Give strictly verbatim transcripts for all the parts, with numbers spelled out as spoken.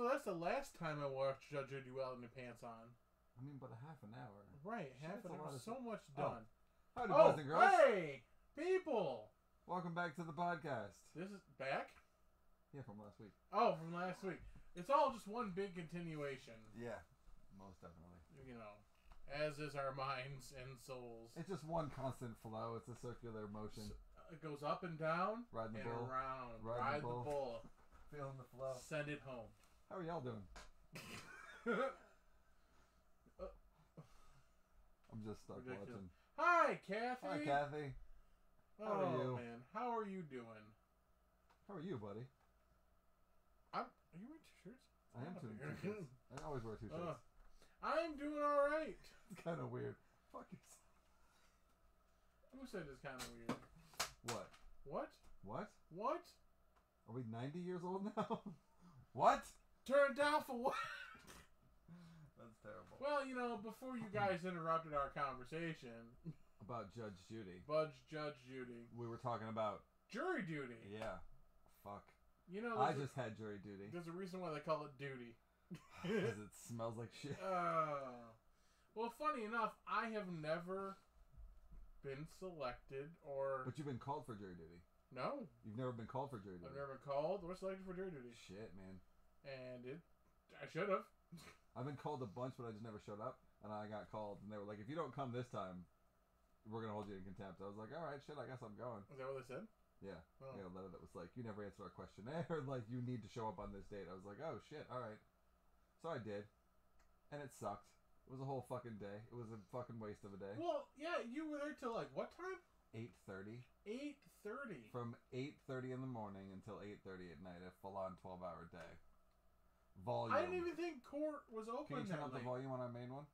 So that's the last time I watched Judge Judy Welton with pants on. I mean, but a half an hour. Right, she half an hour. So th- much done. Oh. Howdy, boys and girls. Hey, people. Welcome back to the podcast. This is back? Yeah, from last week. Oh, from last week. It's all just one big continuation. Yeah, most definitely. You know, as is our minds and souls. It's just one constant flow. It's a circular motion. So it goes up and down. Riding the and bull. Around. Riding Ride the bull. The bull. Feeling the flow. Send it home. How are y'all doing? I'm just stuck ridiculous. Watching. Hi, Kathy. Hi, Kathy. How oh, are you? Man. How are you doing? How are you, buddy? I'm, are you wearing t-shirts? I am wearing t-shirts. I always wear t-shirts. Uh, I'm doing all right. It's kind of weird. Fuck yourself. Who said it's kind of weird? What? What? What? What? Are we ninety years old now? What? Turned down for what? That's terrible. Well, you know, before you guys interrupted our conversation about Judge Judy. Budge Judge Judy. We were talking about jury duty. Yeah. Fuck. You know, I just a, had jury duty. There's a reason why they call it duty. Because it smells like shit. Uh, well, funny enough, I have never been selected or... But you've been called for jury duty. No. You've never been called for jury duty. I've never been called or selected for jury duty. Shit, man. And it, I should have. I've been called a bunch, but I just never showed up. And I got called, and they were like, if you don't come this time, we're going to hold you in contempt. I was like, all right, shit, I guess I'm going. Is that what they said? Yeah. Oh. I got a letter that was like, you never answered our questionnaire. Like, you need to show up on this date. I was like, oh, shit, all right. So I did. And it sucked. It was a whole fucking day. It was a fucking waste of a day. Well, yeah, you were there till, like, what time? eight thirty. eight thirty? From eight thirty in the morning until eight thirty at night, a full-on twelve-hour day. Volume. I didn't even think court was open. Can you turn that up late? The volume on our main one?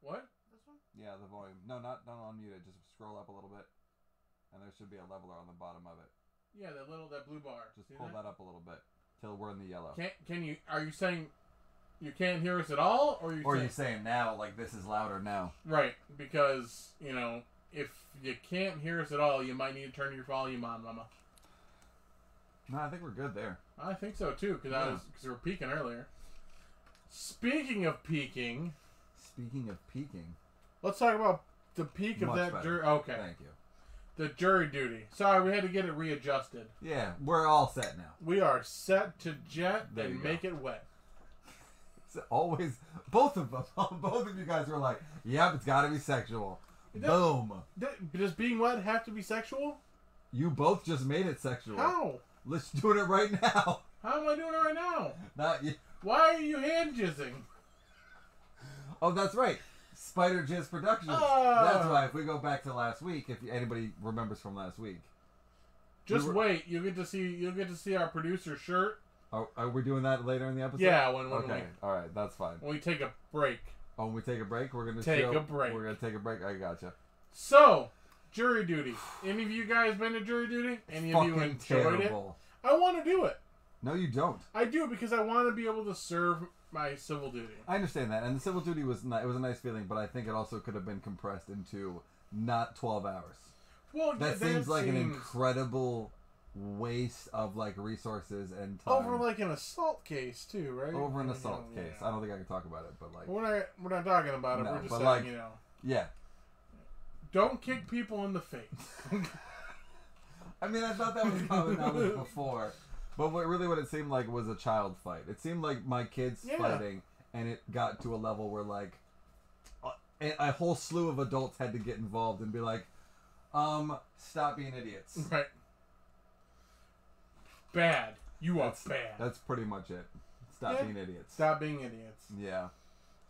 What? This one? Yeah, the volume. No, not not unmute it. Just scroll up a little bit, and there should be a leveler on the bottom of it. Yeah, that little that blue bar. Just see pull that? that up a little bit till we're in the yellow. Can can you? Are you saying you can't hear us at all, or are you? Or saying, are you saying now like this is louder now? Right, because you know if you can't hear us at all, you might need to turn your volume on, Mama. No, I think we're good there. I think so, too, because yeah. I was because we were peeking earlier. Speaking of peeking... Speaking of peeking... Let's talk about the peak of that jury... Okay. Thank you. The jury duty. Sorry, we had to get it readjusted. Yeah, we're all set now. We are set to jet there and make it wet. It's always... Both of us, both of you guys were like, yep, it's got to be sexual. That, Boom. That, does being wet have to be sexual? You both just made it sexual. How? Let's do it right now. How am I doing it right now? Not yet. Why are you hand jizzing? Oh, that's right. Spider Jizz Productions. Uh, that's why. If we go back to last week, if anybody remembers from last week, just we were, wait. You'll get to see. You'll get to see our producer shirt. Are, are we doing that later in the episode? Yeah. When, when okay. We, all right. That's fine. When we take a break. Oh, when we take a break, we're gonna take show, a break. We're gonna take a break. I gotcha. So. Jury duty. Any of you guys been to jury duty? Any of you enjoyed terrible. It? I want to do it. No, you don't. I do because I want to be able to serve my civil duty. I understand that, and the civil duty was not, it was a nice feeling, but I think it also could have been compressed into not twelve hours. Well, that, that seems like seems... an incredible waste of like resources and time. Over like an assault case too, right? Over an assault yeah, case. Yeah. I don't think I can talk about it, but like we're not we're not talking about it. No, we're just saying, like, you know. Yeah. Don't kick people in the face. I mean, I thought that was common knowledge before. But what really what it seemed like was a child fight. It seemed like my kids yeah. fighting, and it got to a level where, like, a, a whole slew of adults had to get involved and be like, um, stop being idiots. Right. Bad. You are that's, bad. That's pretty much it. Stop yeah. being idiots. Stop being idiots. Yeah.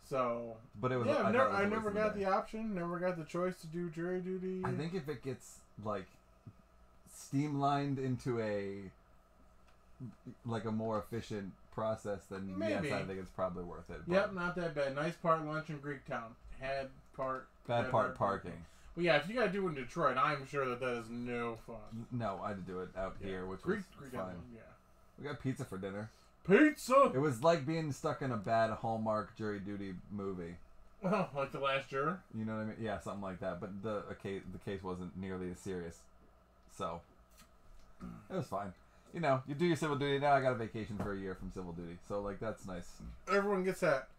So, but it was. Yeah, I never, I never got the option, never got the choice to do jury duty. I think if it gets like streamlined into a like a more efficient process, then maybe. Yes, I think it's probably worth it. But yep, not that bad. Nice part lunch in Greektown. Had part bad part parking. parking. Well, yeah, if you gotta do it in Detroit, I'm sure that that is no fun. No, I had to do it out yeah. here, which Greek, was Greek fun. Down, yeah, we got pizza for dinner. Pizza! It was like being stuck in a bad Hallmark jury duty movie. Well, like The Last Juror? You know what I mean? Yeah, something like that. But the a case, the case wasn't nearly as serious. So, it was fine. It you know, you do your civil duty. Now I got a vacation for a year from civil duty, so like that's nice. Everyone gets that.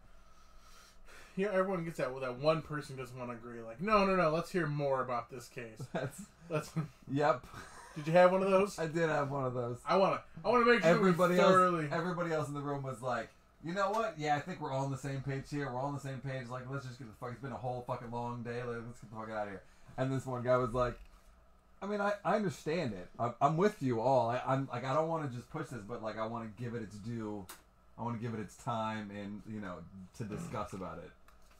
Yeah, everyone gets that. Well, that one person doesn't want to agree. Like, no, no, no. Let's hear more about this case. That's. That's. Yep. Did you have one of those? I did have one of those. I wanna. I wanna make sure everybody we thoroughly. Else, everybody else in the room was like, you know what? Yeah, I think we're all on the same page here. We're all on the same page. Like, let's just get the fuck. It's been a whole fucking long day. Like, let's get the fuck out of here. And this one guy was like, I mean, I, I understand it. I'm, I'm with you all. I, I'm like, I don't want to just push this, but like, I want to give it its due. I want to give it its time, and you know, to discuss about it.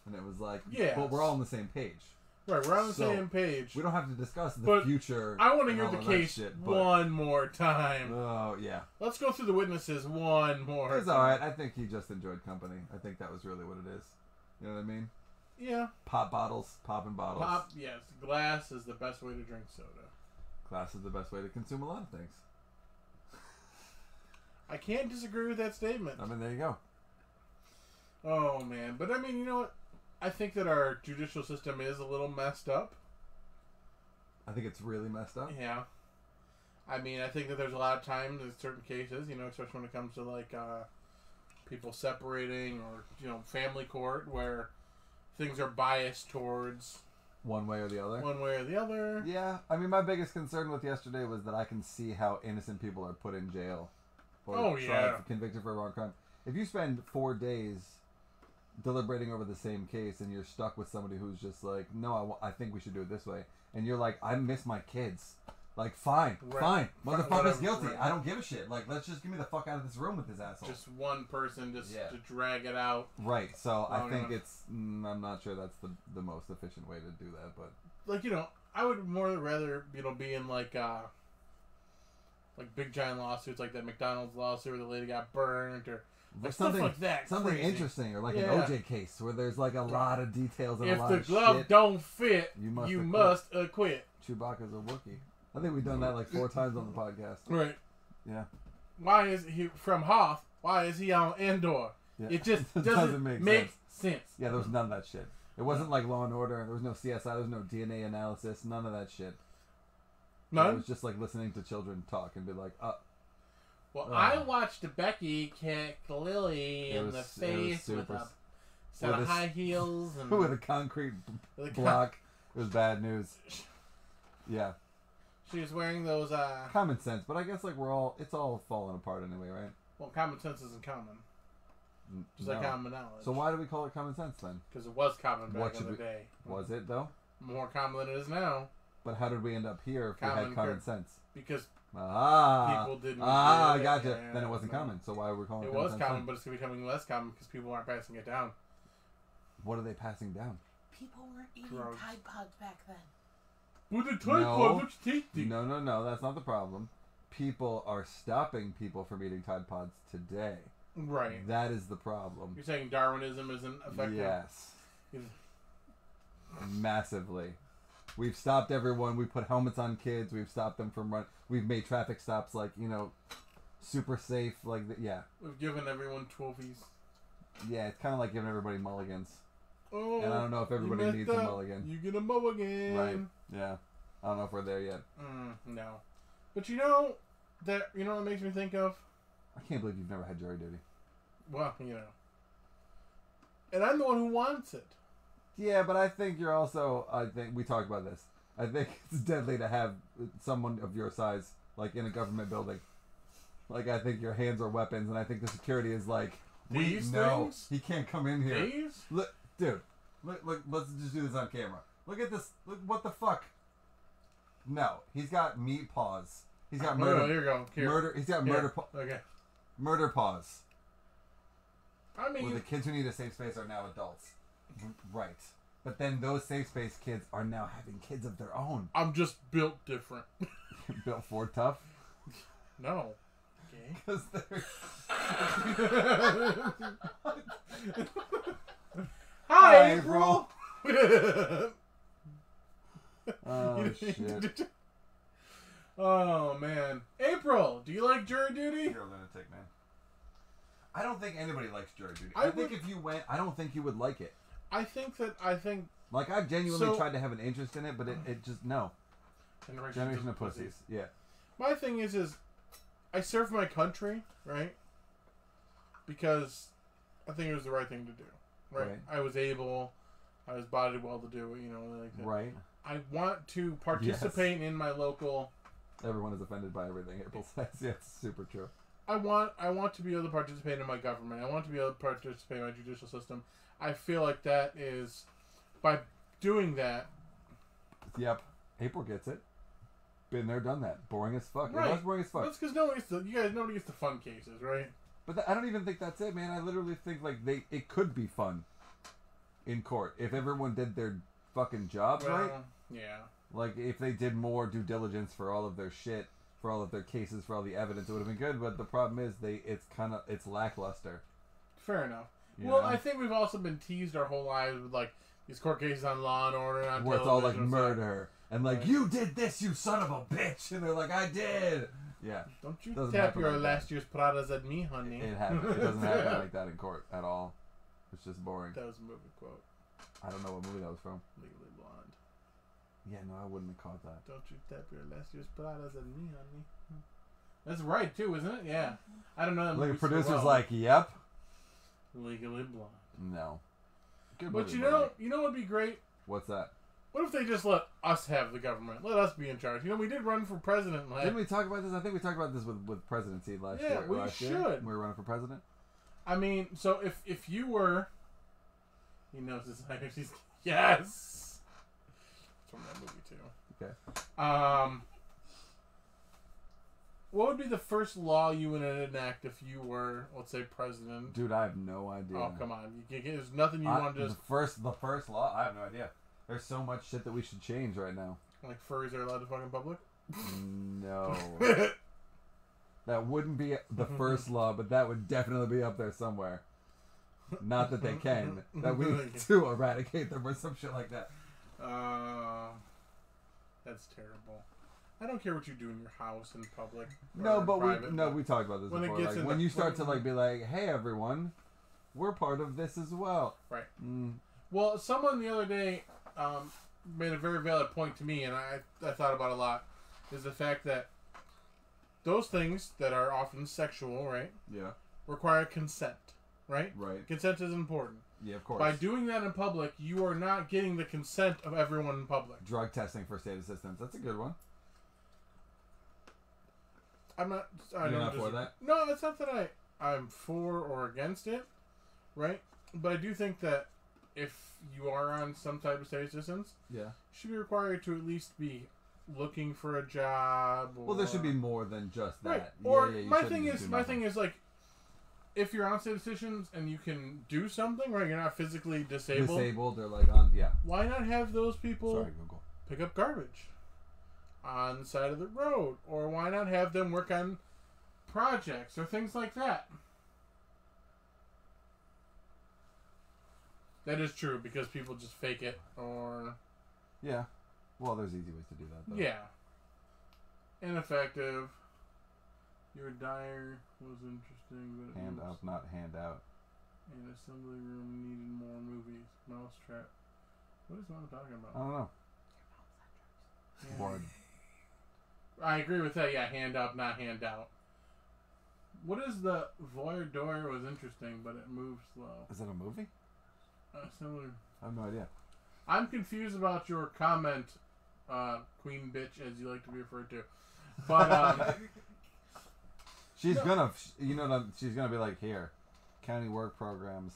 And it was like, yeah, but we're all on the same page. Right, we're on the so same page. We don't have to discuss the but future. I want to hear the case shit, one more time. Oh, yeah. Let's go through the witnesses one more time. It's all right. I think he just enjoyed company. I think that was really what it is. You know what I mean? Yeah. Pop bottles, popping bottles. Pop, yes. Glass is the best way to drink soda. Glass is the best way to consume a lot of things. I can't disagree with that statement. I mean, there you go. Oh, man. But, I mean, you know what? I think that our judicial system is a little messed up. I think it's really messed up. Yeah. I mean, I think that there's a lot of times in certain cases, you know, especially when it comes to, like, uh, people separating or, you know, family court where things are biased towards one way or the other. One way or the other. Yeah. I mean, my biggest concern with yesterday was that I can see how innocent people are put in jail or oh, yeah. convicted for a wrong crime. If you spend four days deliberating over the same case and you're stuck with somebody who's just like, no, I, w I think we should do it this way, and you're like, I miss my kids, like, fine, right. fine motherfucker's guilty, right. I don't give a shit, like, let's just give me the fuck out of this room with this asshole, just one person just yeah. to drag it out, right? So I think enough. It's mm, I'm not sure that's the, the most efficient way to do that, but like, you know, I would more rather, you know, be in like uh like big giant lawsuits like that McDonald's lawsuit where the lady got burnt or Like something like that, something crazy. Interesting, or like yeah. an O J case where there's like a lot of details and if a lot of shit. If the glove don't fit, you must, you acquit. must acquit. Chewbacca's a Wookiee. I think we've done that like four times on the podcast. Right. Yeah. Why is he from Hoth? Why is he on Endor? Yeah. It just it doesn't, doesn't make, make sense. sense. Yeah, there was none of that shit. It wasn't like Law and Order. There was no C S I. There was no D N A analysis. None of that shit. None? And it was just like listening to children talk and be like, uh. Well, uh, I watched Becky kick Lily in was, the face with a set with of high heels and with a concrete with a con block. It was bad news. Yeah, she was wearing those. Uh, common sense, but I guess like we're all—it's all falling apart anyway, right? Well, common sense isn't common. Just no. like common knowledge. So why do we call it common sense then? Because it was common back in the we, day. Was it though? More common than it is now. But how did we end up here if common we had common sense? Because. Ah, people didn't ah, I gotcha. And then it wasn't no. common, so why are we calling it? It was common, common, but it's becoming less common because people aren't passing it down. What are they passing down? People weren't eating Drugs. Tide Pods back then. With the Tide Pod, which tasty? No, no, no, that's not the problem. People are stopping people from eating Tide Pods today. Right. That is the problem. You're saying Darwinism isn't effective? Yes. Massively. We've stopped everyone. We put helmets on kids. We've stopped them from run. We've made traffic stops like, you know, super safe. Like, the, yeah. We've given everyone trophies. Yeah, it's kind of like giving everybody mulligans. Oh. And I don't know if everybody needs up. a mulligan. You get a mulligan. Right. Yeah. I don't know if we're there yet. Mm, no. But you know, that you know what makes me think of? I can't believe you've never had jury duty. Well, you know. And I'm the one who wants it. Yeah, but I think you're also, I think, we talked about this. I think it's deadly to have someone of your size, like, in a government building. Like, I think your hands are weapons, and I think the security is like, These we know things? he can't come in here. These? Look, dude, look, look, let's just do this on camera. Look at this, look, what the fuck? No, he's got meat paws. He's got murder. Oh, here you go. Here. Murder, he's got here. murder paws. Okay. Murder paws. I mean. Well, the kids who need a safe space are now adults. Right. But then those safe space kids are now having kids of their own. I'm just built different. Built for tough? No. Okay. Because they're... Hi, April! Oh, shit. Oh, man. April, do you like jury duty? You're a lunatic, man. I don't think anybody likes jury duty. I, I think would... if you went, I don't think you would like it. I think that I think like I genuinely so, tried to have an interest in it, but it, it just no. Generation, Generation of, of pussies. pussies. Yeah. My thing is, is I served my country, right? Because I think it was the right thing to do, right? right. I was able, I was bodied well to do it, you know, like that. Right. I want to participate yes. in my local. Everyone is offended by everything April says. Yeah, it's super true. I want, I want to be able to participate in my government. I want to be able to participate in my judicial system. I feel like that is, by doing that. Yep. April gets it. Been there, done that. Boring as fuck. Right. It was boring as fuck. That's because nobody gets the, you guys, nobody gets the fun cases, right? But th I don't even think that's it, man. I literally think, like, they it could be fun in court if everyone did their fucking job, well, right? Yeah. Like, if they did more due diligence for all of their shit, for all of their cases, for all the evidence, it would have been good. But the problem is, they it's kind of it's lackluster. Fair enough. You well, know? I think we've also been teased our whole lives with, like, these court cases on Law and Order, on where it's all like murder. And like, right. you did this, you son of a bitch. And they're like, I did. Yeah. Don't you doesn't tap your like last that. year's Pradas at me, honey. It, it, happens. It doesn't happen like that in court at all. It's just boring. That was a movie quote. I don't know what movie that was from. Legally Blonde. Yeah, no, I wouldn't have caught that. Don't you tap your last year's Pradas at me, honey. That's right, too, isn't it? Yeah. I don't know that movie. Like, producer's so well. like, yep. Legally Blonde. No. Good but movie, you know, buddy. you know what would be great? What's that? What if they just let us have the government? Let us be in charge. You know, we did run for president last year. Didn't we talk about this? I think we talked about this with, with presidency last yeah, year. Yeah, we last should. Year. We were running for president. I mean, so if if you were... He knows his He's Yes! It's from that movie, too. Okay. Um, what would be the first law you would enact if you were, let's say, president? Dude, I have no idea. Oh, come on. You, you, there's nothing you I, want to just... The first, the first law? I have no idea. There's so much shit that we should change right now. Like, furries are allowed to fuck in public? No. That wouldn't be the first law, but that would definitely be up there somewhere. Not that they can. That we need to eradicate them or some shit like that. Uh, that's terrible. I don't care what you do in your house in public. No, but private, we no, we talked about this when before. It gets like, when the, you start when, to like be like, hey, everyone, we're part of this as well. Right. Mm. Well, someone the other day... Um, made a very valid point to me, and I, I thought about it a lot, is the fact that those things that are often sexual, right? Yeah. Require consent, right? Right. Consent is important. Yeah, of course. By doing that in public, you are not getting the consent of everyone in public. Drug testing for state assistance. That's a good one. I'm not... I You're don't not just, for that? No, it's not that I, I'm for or against it, right? But I do think that if you are on some type of state assistance, yeah, you should be required to at least be looking for a job. Or, well, there should be more than just that. Right. Or yeah, yeah, my thing is, my thing is like, if you're on state assistance and you can do something, right? You're not physically disabled. Disabled, they're like on yeah. Why not have those people Sorry, Google. pick up garbage on the side of the road, or why not have them work on projects or things like that? That is true, because people just fake it, or... Yeah. Well, there's easy ways to do that, though. Yeah. Ineffective. Your dire was interesting, but... Hand was... up, not hand out. An assembly room needed more movies. Mousetrap. What is Mom talking about? I don't know. Yeah. Bored. I agree with that, yeah. Hand up, not hand out. What is the... Voyeur d'Or was interesting, but it moved slow. Is that a movie? Uh, similar. I have no idea. I'm confused about your comment, uh, Queen Bitch, as you like to be referred to. But um, she's no. gonna, you know, she's gonna be like, here, county work programs,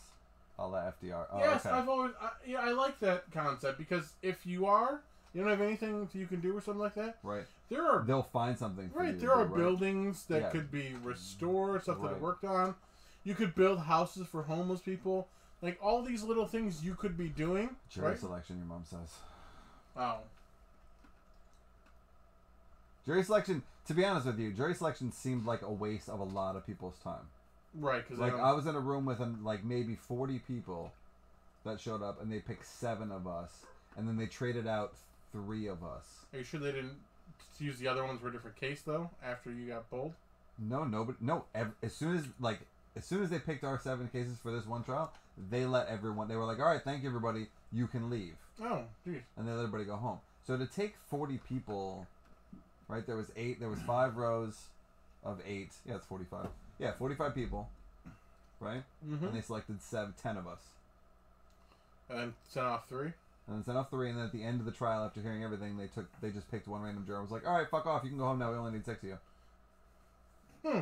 a la F D R. Oh, yes, okay. I've always, I, yeah, I like that concept because if you are, you don't have anything you can do or something like that. Right. There are. They'll find something. For right. You there are right. buildings that yeah. could be restored, stuff right. that I worked on. You could build houses for homeless people. Like, all these little things you could be doing. Jury right? selection, your mom says. Oh. Jury selection, to be honest with you, jury selection seemed like a waste of a lot of people's time. Right. Cause like, I, I was in a room with, like, maybe forty people that showed up, and they picked seven of us, and then they traded out three of us. Are you sure they didn't use the other ones for a different case, though, after you got pulled? No, nobody. No, every, as soon as, like... As soon as they picked our seven cases for this one trial, they let everyone... They were like, all right, thank you, everybody. You can leave. Oh, geez. And they let everybody go home. So to take forty people, right, there was eight, there was five rows, of eight. Yeah, it's forty-five. Yeah, forty-five people, right? Mm-hmm. And they selected seven, ten of us. And sent off three. And then sent off three, and then at the end of the trial, after hearing everything, they took they just picked one random juror. I was like, all right, fuck off. You can go home now. We only need six of you. Hmm.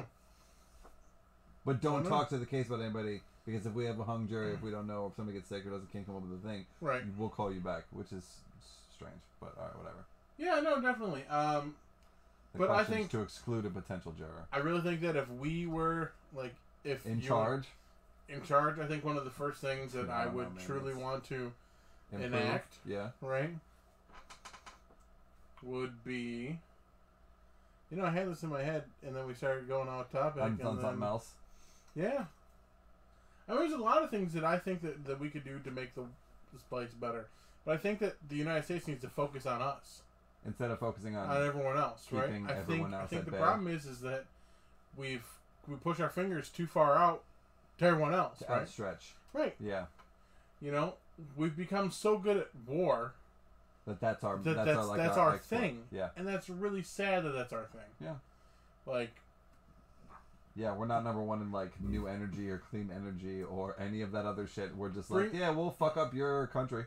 But don't talk to the case about anybody, because if we have a hung jury, if we don't know, or if somebody gets sick or doesn't can't come up with a thing, right, we'll call you back, which is strange. But all right, whatever. Yeah, no, definitely. Um, the but I think to exclude a potential juror. I really think that if we were like if in you charge, were in charge, I think one of the first things that no, I would no, truly want to improve, enact, yeah, right, would be. You know, I had this in my head, and then we started going off topic. I'm done something else. Yeah. I mean, there's a lot of things that I think that, that we could do to make the this place better. But I think that the United States needs to focus on us. Instead of focusing on... on everyone else, right? I think, I think the problem is is that we've we push our fingers too far out to everyone else, to right? outstretch. Right. Yeah. You know, we've become so good at war... That that's our that, that's, that's our, like, that's our, our thing. Yeah. And that's really sad that that's our thing. Yeah. Like... Yeah, we're not number one in, like, new energy or clean energy or any of that other shit. We're just like, yeah, we'll fuck up your country.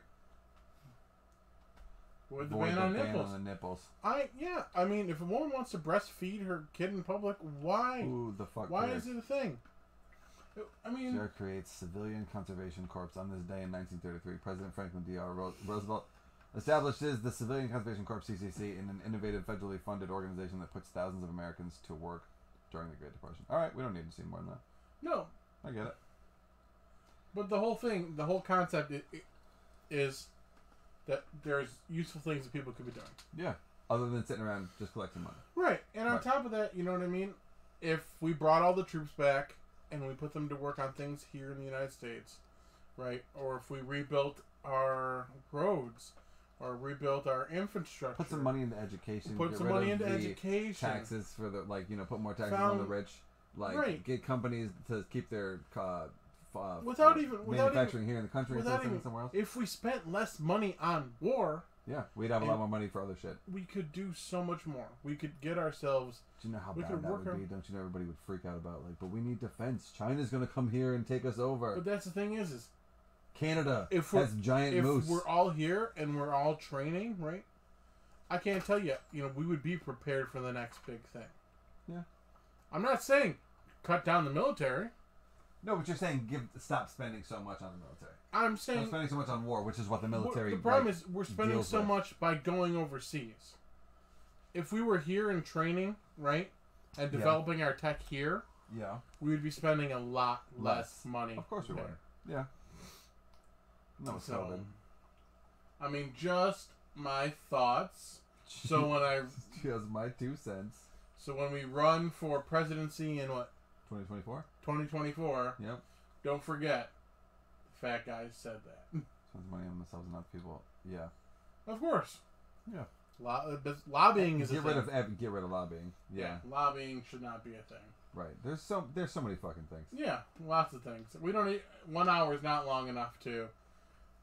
With the ban on nipples. on the nipples. I, yeah, I mean, if a woman wants to breastfeed her kid in public, why? Ooh, the fuck Why is it a thing? I mean... Sarah creates Civilian Conservation Corps on this day in nineteen thirty-three. President Franklin D R Roosevelt establishes the Civilian Conservation Corps, C C C, in an innovative, federally funded organization that puts thousands of Americans to work during the Great Depression. All right, we don't need to see more than that. No. I get it. But the whole thing, the whole concept is, is that there's useful things that people could be doing. Yeah, other than sitting around just collecting money. Right, and right. on top of that, you know what I mean? If we brought all the troops back and we put them to work on things here in the United States, right, or if we rebuilt our roads... Or rebuild our infrastructure. Put some money into education. Put some money into education. Taxes for the like you know put more taxes Found, on the rich. Like right. get companies to keep their uh, uh, without even manufacturing without here in the country instead of somewhere else. If we spent less money on war, yeah, we'd have a lot more money for other shit. We could do so much more. We could get ourselves. Do you know how bad that would our, be? Don't you know everybody would freak out about like? But we need defense. China's going to come here and take us over. But that's the thing is is. Canada if has giant if moose. If we're all here and we're all training, right? I can't tell you. You know, we would be prepared for the next big thing. Yeah. I'm not saying cut down the military. No, but you're saying give stop spending so much on the military. I'm saying... Stop spending so much on war, which is what the military... The problem like, is we're spending so with. much by going overseas. If we were here and training, right? And developing yeah. our tech here, yeah, we would be spending a lot less, less. money. Of course we would. Yeah. No, it's so, I mean, just my thoughts. So when I just my two cents. So when we run for presidency in what? Twenty twenty four. Twenty twenty four. Yep. Don't forget, fat guys said that. Spends money on themselves and other people. Yeah. Of course. Yeah. Lo lobbying is get a rid thing. of get rid of lobbying. Yeah. yeah. Lobbying should not be a thing. Right. There's so there's so many fucking things. Yeah, lots of things. We don't need, one hour is not long enough to.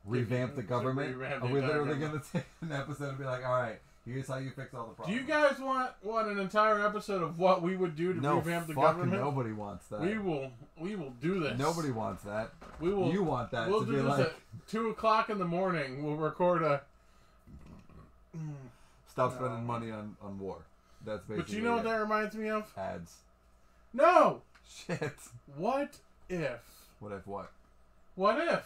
Revamp the government? Revamp the Are we literally going to take an episode and be like, all right, here's how you fix all the problems. Do you guys want, want an entire episode of what we would do to no, revamp the fuck government? Nobody wants that. We will we will do this. Nobody wants that. We will. You want that. We'll to do be this like... at two o'clock in the morning. We'll record a... Stop spending um, money on, on war. That's basically But you know it. what that reminds me of? Ads. No! Shit. What if? What if what? What if?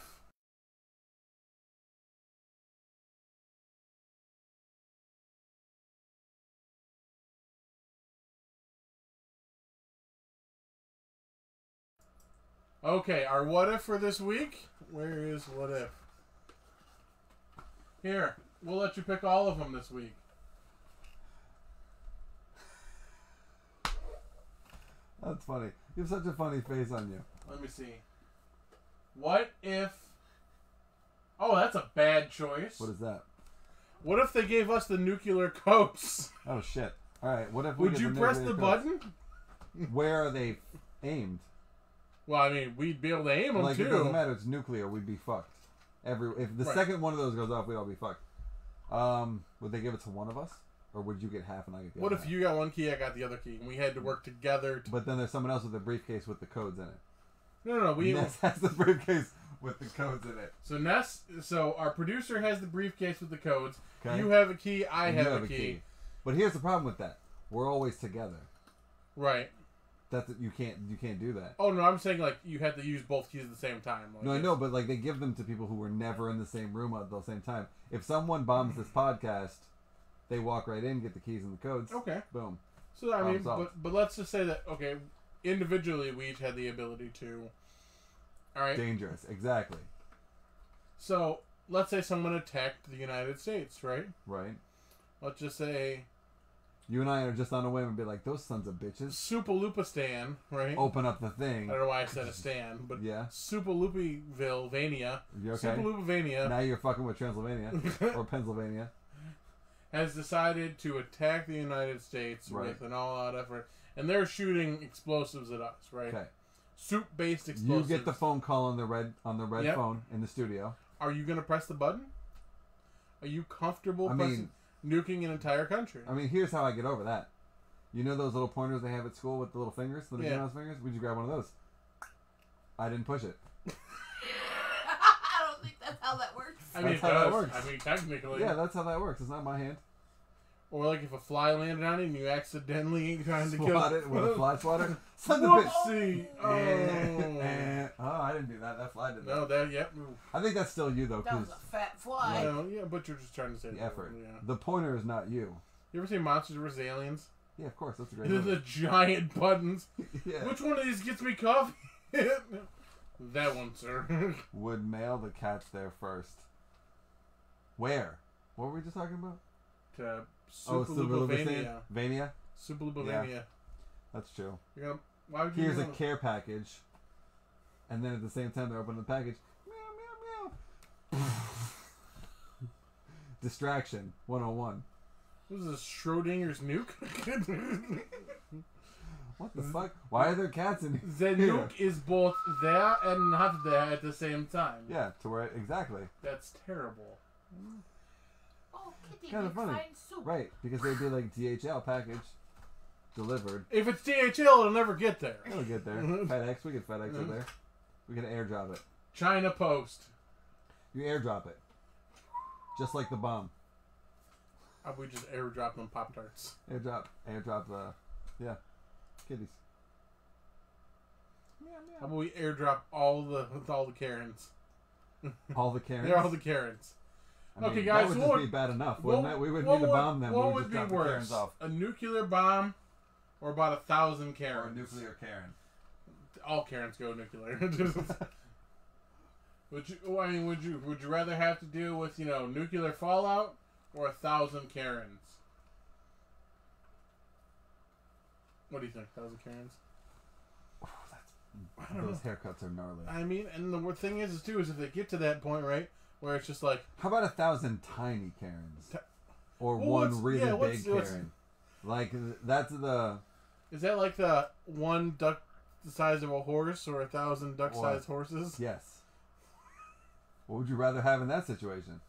Okay, our what if for this week? Where is what if? Here, we'll let you pick all of them this week. That's funny. You have such a funny face on you. Let me see. What if... Oh, that's a bad choice. What is that? What if they gave us the nuclear codes? Oh, shit. All right, what if we Would you the press the codes? button? Where are they aimed? Well, I mean, we'd be able to aim them, like, too. Like, it doesn't matter. It's nuclear. We'd be fucked. Every If the right. second one of those goes off, we'd all be fucked. Um, would they give it to one of us? Or would you get half and I get the what other? What if half? You got one key, I got the other key, and we had to work together? To but then there's someone else with a briefcase with the codes in it. No, no, no. We Ness has the briefcase with the codes in it. So Ness, so our producer has the briefcase with the codes. Okay. You have a key, I have, have a key. key. But here's the problem with that: we're always together. Right. That's you can't you can't do that. Oh no, I'm saying like you had to use both keys at the same time. Like, no, I know, but like they give them to people who were never in the same room at the same time. If someone bombs this podcast, they walk right in, get the keys and the codes. Okay. Boom. So I mean, but, but let's just say that okay, individually we each had the ability to. All right. Dangerous, exactly. So let's say someone attacked the United States, right? Right. Let's just say. You and I are just on a whim and be like, those sons of bitches. Superlupistan, right? Open up the thing. I don't know why I said a stan, but yeah. Superlupiville, Vania. Okay? Superlupivania. Now you're fucking with Transylvania. Or Pennsylvania. Has decided to attack the United States right. with an all-out effort. And they're shooting explosives at us, right? Okay. Soup-based explosives. You get the phone call on the red, on the red yep. phone in the studio. Are you going to press the button? Are you comfortable I pressing... Mean, nuking an entire country. I mean, here's how I get over that. You know those little pointers they have at school with the little fingers, the yeah. mouse fingers? Would you grab one of those? I didn't push it. I don't think that's how that works. I mean, that's how does. that works. I mean, technically. Yeah, that's how that works. It's not my hand. Or like if a fly landed on it and you accidentally trying to kill it with a fly swatter. Son of a bitch. Oh. Oh, I didn't do that. That fly did that. No, that, yep. I think that's still you, though. That was a fat fly. Like, no, yeah, but you're just trying to say the effort. One, yeah. The pointer is not you. You ever see Monsters versus. Aliens? Yeah, of course. That's a great one. The giant buttons. Yeah. Which one of these gets me coffee? That one, sir. Would mail the cats there first. Where? What were we just talking about? To... Superlupivania. Oh, Vania? Superlupivania. Yeah. That's true. You're gonna, why would you Here's a care package. And then at the same time, they're opening the package. Meow, meow, meow. Distraction one oh one. This is Schrodinger's nuke? What the fuck? Why are there cats in here? The nuke is both there and not there at the same time. Yeah, to where. Exactly. That's terrible. Oh, kitty, kind of funny. Right, because they'd be like D H L package delivered. If it's D H L, it'll never get there. It'll get there. FedEx, we get FedEx over there. We can airdrop it. China Post. You airdrop it. Just like the bomb. How about we just airdrop them Pop-Tarts? Airdrop. Airdrop the... Uh, yeah. Kitties. How about we airdrop all the... With all the Karens. All the Karens? They're all the Karens. I mean, okay, guys, that would so just be bad enough, wouldn't what, it? We would need to bomb them. What we would, would just be worse, off. a nuclear bomb or about a thousand Karens? Or a nuclear Karen. All Karens go nuclear. Would you? I mean, would you? Would you rather have to deal with you know nuclear fallout or a thousand Karens? What do you think? A thousand Karens. Oh, that's, I don't those know. haircuts are gnarly. I mean, and the thing is, is too, is if they get to that point, right? Where it's just like... How about a thousand tiny Karens? Or well, one really yeah, what's, big what's, Karen? Like, that's the... Is that like the one duck the size of a horse or a thousand duck-sized horses? Yes. What would you rather have in that situation?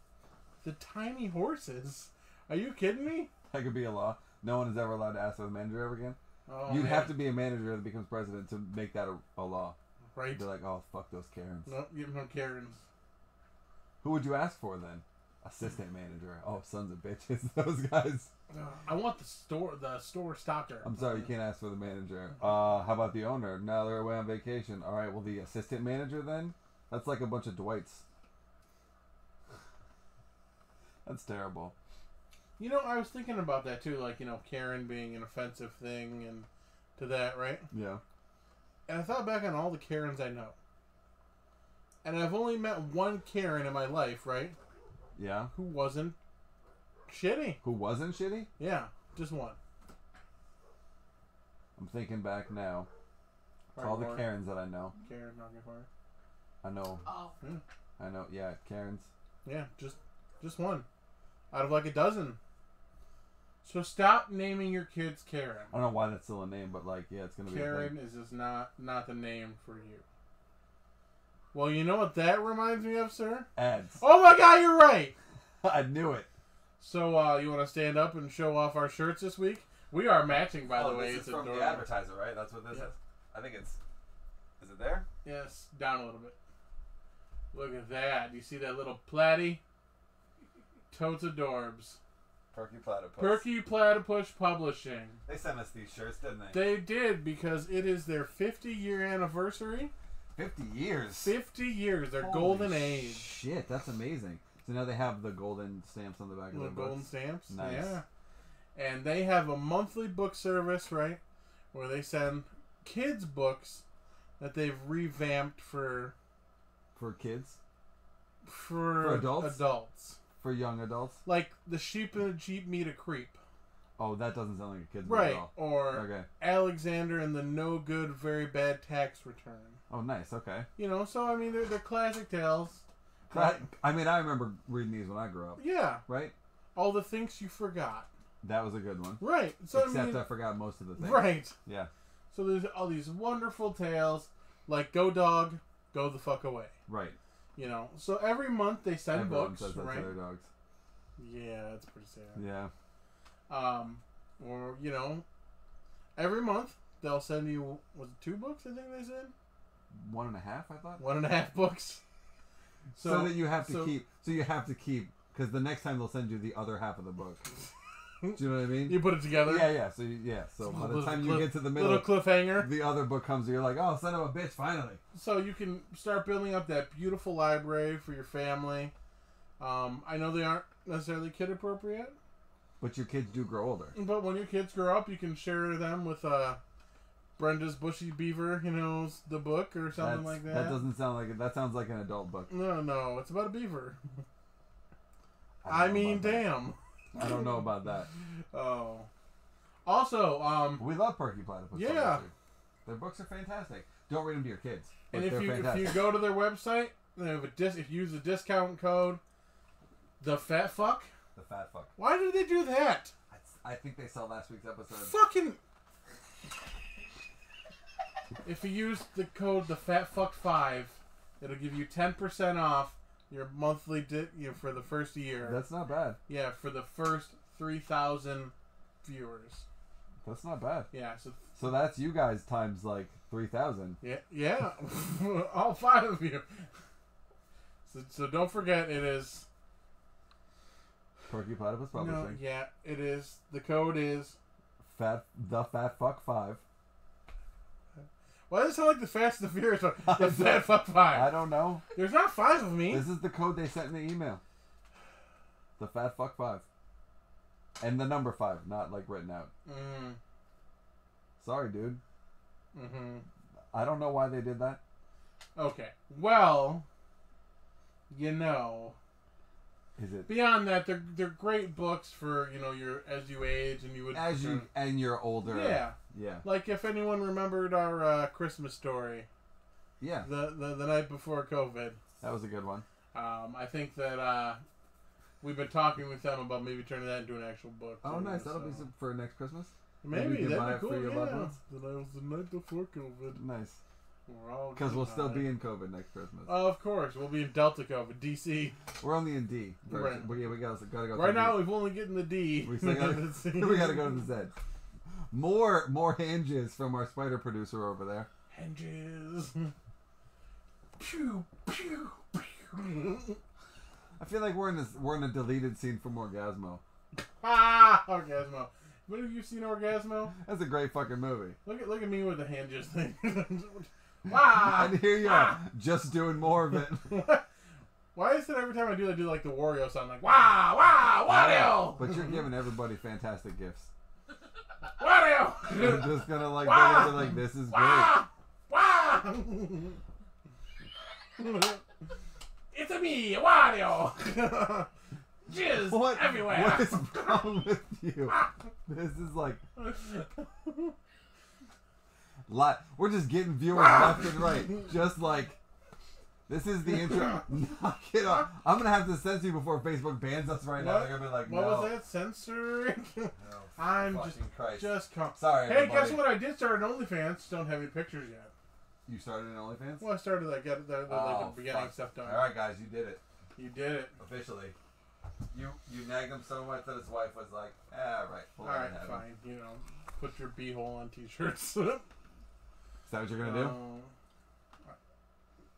The tiny horses? Are you kidding me? That could be a law. No one is ever allowed to ask for a manager ever again. Oh, You'd man. have to be a manager that becomes president to make that a, a law. Right. You'd be like, oh, fuck those Karens. Nope, give them no Karens. Who would you ask for then? Assistant manager. Oh, sons of bitches, those guys. I want the store, the store stocker. I'm sorry, you can't ask for the manager. Uh, how about the owner? No, they're away on vacation. All right, well, the assistant manager then? That's like a bunch of Dwights. That's terrible. You know, I was thinking about that too, like you know, Karen being an offensive thing, and to that, right? Yeah. And I thought back on all the Karens I know. And I've only met one Karen in my life, right? Yeah. Who wasn't shitty. Who wasn't shitty? Yeah, just one. I'm thinking back now. It's all the Karens that I know. Karen, not gonna fire. I know. Oh. I know, yeah, Karens. Yeah, just just one. Out of like a dozen. So stop naming your kids Karen. I don't know why that's still a name, but like, yeah, it's gonna be Karen is just not, not the name for you. Well, you know what that reminds me of, sir? Ads. Oh my God, you're right. I knew it. So uh, you want to stand up and show off our shirts this week? We are matching, by oh, the way. This is it's from the advertiser, right? That's what this yeah. is. I think it's. Is it there? Yes, yeah, down a little bit. Look at that! You see that little platy? Totes adorbs. Perky Platypus. Perky Platypus Publishing. They sent us these shirts, didn't they? They did, because it is their fifty year anniversary. fifty years. fifty years. Their Holy golden age. Shit, that's amazing. So now they have the golden stamps on the back of their books. The golden stamps. Nice. Yeah. And they have a monthly book service, right, where they send kids books that they've revamped for for kids, for, for adults, adults, for young adults, like The Sheep and the Jeep Meet a Creep. Oh, that doesn't sound like a kid's book at all. Right, or okay. Alexander and the No Good Very Bad Tax Return. Oh, nice. Okay. You know, so I mean, they're they're classic tales. Cla I mean, I remember reading these when I grew up. Yeah. Right. All the Things You Forgot. That was a good one. Right. So Except I, mean, I forgot most of the things. Right. Yeah. So there's all these wonderful tales, like Go Dog, Go the Fuck Away. Right. You know, so every month they send Everyone books, says that right? To their dogs. Yeah, that's pretty sad. Yeah. Um, or, you know, every month they'll send you, was it two books I think they said? One and a half, I thought. One and a half books. So, so that you have to so, keep, so you have to keep, because the next time they'll send you the other half of the book. Do you know what I mean? You put it together. Yeah, yeah. So you, yeah. So by the time you get to the middle, little cliffhanger, the other book comes. And you're like, oh, son of a bitch, finally. So you can start building up that beautiful library for your family. Um, I know they aren't necessarily kid appropriate, but your kids do grow older. But when your kids grow up, you can share them with uh, Brenda's Bushy Beaver, you know, the book or something That's, like that. That doesn't sound like it. That sounds like an adult book. No, no, it's about a beaver. I, I mean, damn. That. I don't know about that. Oh. Also, um... we love Perky Platypus. Yeah. Their books are fantastic. Don't read them to your kids. And if you, if you go to their website, they have a dis if you use the discount code, the fat fuck. The fat fuck. Why did they do that? I, I think they saw last week's episode. Fucking... If you use the code the fat fuck five, it'll give you ten percent off your monthly, di you know, for the first year. That's not bad. Yeah, for the first three thousand viewers. That's not bad. Yeah. So. So that's you guys times like three thousand. Yeah. Yeah. All five of you. So, so don't forget, it is. Perky Platypus Publishing. No, yeah, it is. The code is. Fat the fat fuck five. Why does it sound like the Fast and the Furious one? The Fat Fuck Five. I don't know. There's not five of me. This is the code they sent in the email. The Fat Fuck Five. And the number five, not like written out. Mm. Sorry, dude. Mm-hmm. I don't know why they did that. Okay. Well, you know. Is it beyond that? They're they're great books for you know your as you age and you would as you and you're older. Yeah, yeah. Like if anyone remembered our uh, Christmas story, yeah, the, the the night before COVID. That was a good one. Um, I think that uh, we've been talking with them about maybe turning that into an actual book. Oh, nice! That'll be for next Christmas. Maybe that'd be cool. Yeah, that was the night before COVID. Nice. Because we'll still be in COVID next Christmas. Oh, of course. We'll be in Delta COVID, D C. We're only in D. Right. But yeah, we gotta, gotta go. Right now, we've only getting the D. We gotta, we gotta go to the Z. More, more hinges from our spider producer over there. Hinges. Pew pew pew. I feel like we're in this. We're in a deleted scene from Orgasmo. Ah, Orgasmo. What have you seen Orgasmo? That's a great fucking movie. Look at look at me with the hinges thing. Ah, and here you ah. are, just doing more of it. Why is it every time I do, I do like the Wario sound, like wow, wow, Wario? But you're giving everybody fantastic gifts. Wario! You're just gonna like, wow. like this is wow. great. Wow! It's a me, Wario. Jizz what, everywhere. What is wrong with you? This is like. Lot. We're just getting viewers left and right. Just like this is the intro. Knock it off. I'm gonna have to censor you before Facebook bans us right what? now. They're gonna be like, "What no. was that censoring?" No, I'm just, Christ. just come. Sorry. Hey, everybody. Guess what? I did start an OnlyFans. Don't have any pictures yet. You started an OnlyFans? Well, I started like, at the, the, oh, like the beginning fuck. stuff done. All right, guys, you did it. You did it officially. You you nagged him so much that his wife was like, ah, right. All right, fine. You know, put your beehole on t-shirts. Is that what you're going to uh, do?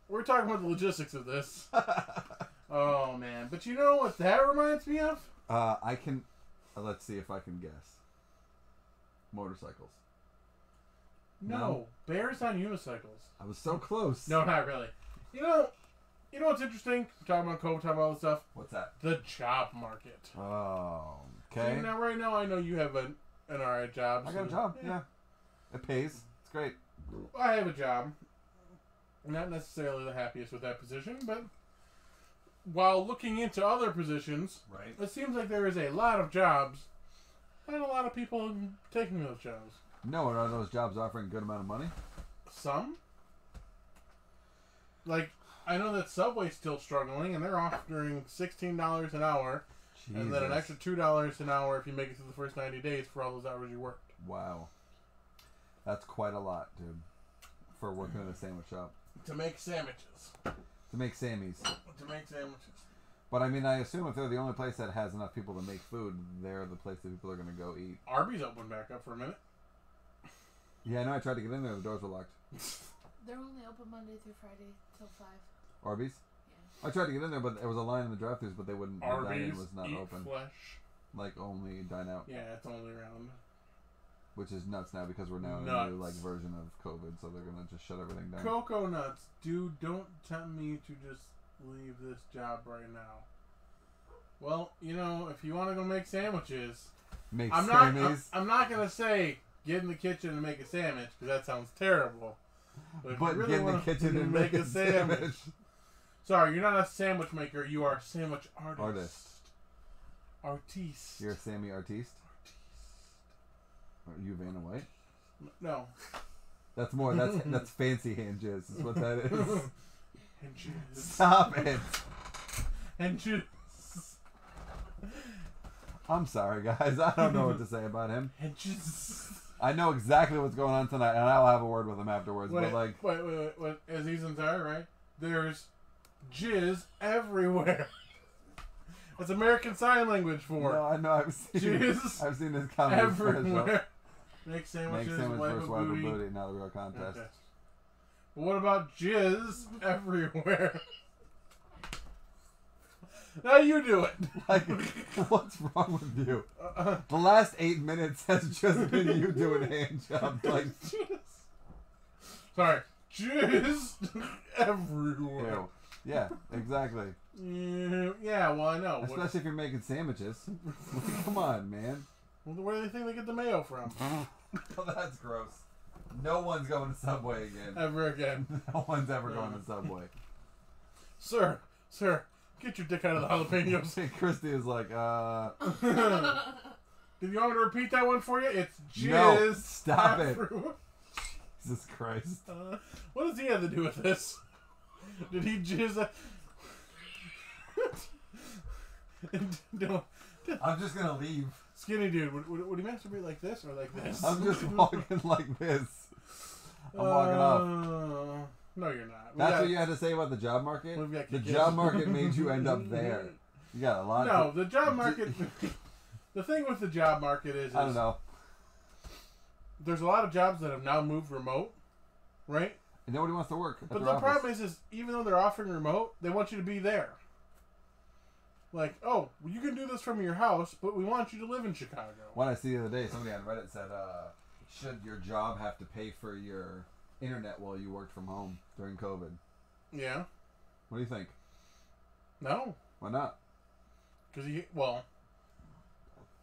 We're talking about the logistics of this. Oh, man. But you know what that reminds me of? Uh, I can... Uh, let's see if I can guess. Motorcycles. No. no. Bears on unicycles. I was so close. No, not really. You know... You know what's interesting? We're talking about COVID, talking about all this stuff. What's that? The job market. Oh, okay. So now, right now, I know you have an, an alright job. So I got a job, yeah. yeah. It pays. It's great. I have a job. Not necessarily the happiest with that position, but while looking into other positions, right. It seems like there is a lot of jobs and a lot of people taking those jobs. No, are those jobs offering a good amount of money? Some. Like... I know that Subway's still struggling, and they're offering sixteen dollars an hour, Jesus. And then an extra two dollars an hour if you make it through the first ninety days for all those hours you worked. Wow. That's quite a lot, dude, for working in a sandwich shop. To make sandwiches. To make Sammies. To make sandwiches. But, I mean, I assume if they're the only place that has enough people to make food, they're the place that people are going to go eat. Arby's opened back up for a minute. Yeah, I know. I tried to get in there. The doors were locked. They're only open Monday through Friday till five. Arby's? Yeah. I tried to get in there, but there was a line in the drive-thrus, but they wouldn't. Arby's, the dine-in was not eat open. Flesh. Like, only dine-out. Yeah, it's only around. Which is nuts now, because we're now nuts. in a new, like, version of COVID, so they're going to just shut everything down. Cocoa nuts. Dude, don't tempt me to just leave this job right now. Well, you know, if you want to go make sandwiches... Make I'm not, I'm, I'm not going to say, get in the kitchen and make a sandwich, because that sounds terrible. But, but really get in the kitchen and make, make a sandwich... sandwich. Sorry, you're not a sandwich maker. You are a sandwich artist. Artist. Artiste. You're a Sammy artiste? Artiste. Are you Vanna White? No. That's more. That's that's fancy hand jizz is what that is. Hand jizz. Stop it. Hand jizz. I'm sorry, guys. I don't know what to say about him. Hand jizz. I know exactly what's going on tonight, and I'll have a word with him afterwards. Wait, but like, wait, wait, wait, wait. As he's entire, right? There's... Jizz everywhere. That's American Sign Language for it. No, I know. I've seen jizz. I've seen this comment everywhere. Make sandwiches, Make sandwiches, wipe a booty. booty. Not a real contest. Okay. But what about jizz everywhere? Now you do it. Like, what's wrong with you? Uh, the last eight minutes has just been you doing hand job. Like, jizz. Sorry, jizz everywhere. Ew. Yeah, exactly. Yeah, well, I know. Especially what? if you're making sandwiches. Come on, man. Well, where do they think they get the mayo from? Oh, that's gross. No one's going to Subway again. Ever again. No one's ever going to Subway. Sir, sir, get your dick out of the jalapenos. Christy is like, uh... Did you want me to repeat that one for you? It's jizz. No, stop everywhere. it. Jesus Christ. Uh, what does he have to do with this? Did he jizz? No. I'm just gonna leave. Skinny dude, would, would, would he masturbate like this or like this? I'm just walking like this. I'm walking uh, off. No, you're not. We That's got, what you had to say about the job market? The job market made you end up there. You got a lot. No, of the job market. The thing with the job market is, is I don't know. There's a lot of jobs that have now moved remote, right? And nobody wants to work. But the office. problem is, is, even though they're offering remote, they want you to be there. Like, oh, well, you can do this from your house, but we want you to live in Chicago. What I see the other day, somebody on Reddit said, uh, should your job have to pay for your internet while you worked from home during COVID? Yeah. What do you think? No. Why not? Because, you well...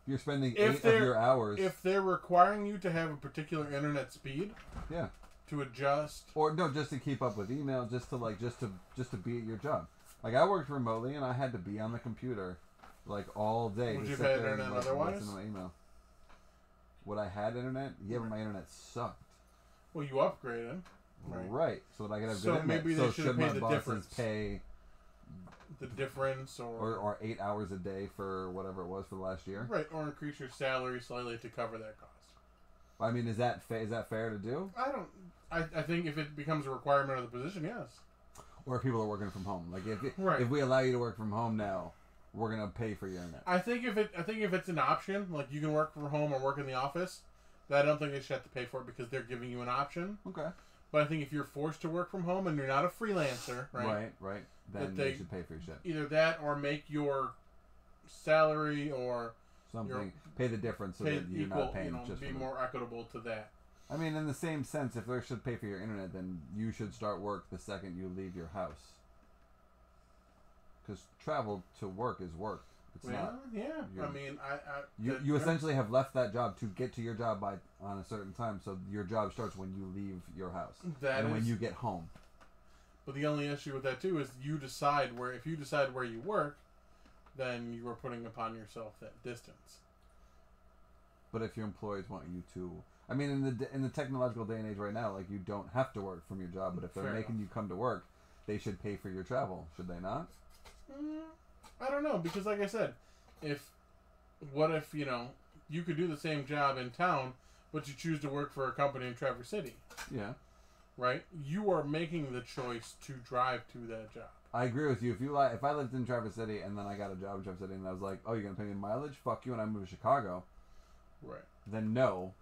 You're spending eight of your hours... If they're requiring you to have a particular internet speed... Yeah. To adjust, or no, just to keep up with email, just to like, just to just to be at your job. Like I worked remotely, and I had to be on the computer, like all day. Would you have internet otherwise? My email. Would I had internet? Yeah, but my internet sucked. Well, you upgraded, right? Right, so that I could have good internet. So maybe they should have paid the difference. Pay the difference, or, or or eight hours a day for whatever it was for the last year. Right, or increase your salary slightly to cover that cost. I mean, is that fa is that fair to do? I don't. I, I think if it becomes a requirement of the position, yes. Or if people are working from home, like if it, right. if we allow you to work from home now, we're gonna pay for your internet. I think if it, I think if it's an option, like you can work from home or work in the office, then I don't think they should have to pay for it because they're giving you an option. Okay. But I think if you're forced to work from home and you're not a freelancer, right? Right, right. Then they, they should pay for your shit. Either that or make your salary or something. Your, pay the difference so pay that you're equal, not paying you know, just be more it. equitable to that. I mean, in the same sense, if they should pay for your internet, then you should start work the second you leave your house. Because travel to work is work. It's yeah, not. Yeah. I mean, I. I you you essentially have left that job to get to your job by on a certain time, so your job starts when you leave your house that and is, when you get home. But the only issue with that too is you decide where. If you decide where you work, then you are putting upon yourself that distance. But if your employees want you to. I mean, in the in the technological day and age right now, like you don't have to work from your job, but if they're Fair making enough. you come to work, they should pay for your travel, should they not? Mm, I don't know, because like I said, if what if you know you could do the same job in town, but you choose to work for a company in Traverse City? Yeah, right. You are making the choice to drive to that job. I agree with you. If you like, if I lived in Traverse City and then I got a job in Traverse City and I was like, oh, you're gonna pay me mileage? Fuck you, and I moved to Chicago. Right. Then no.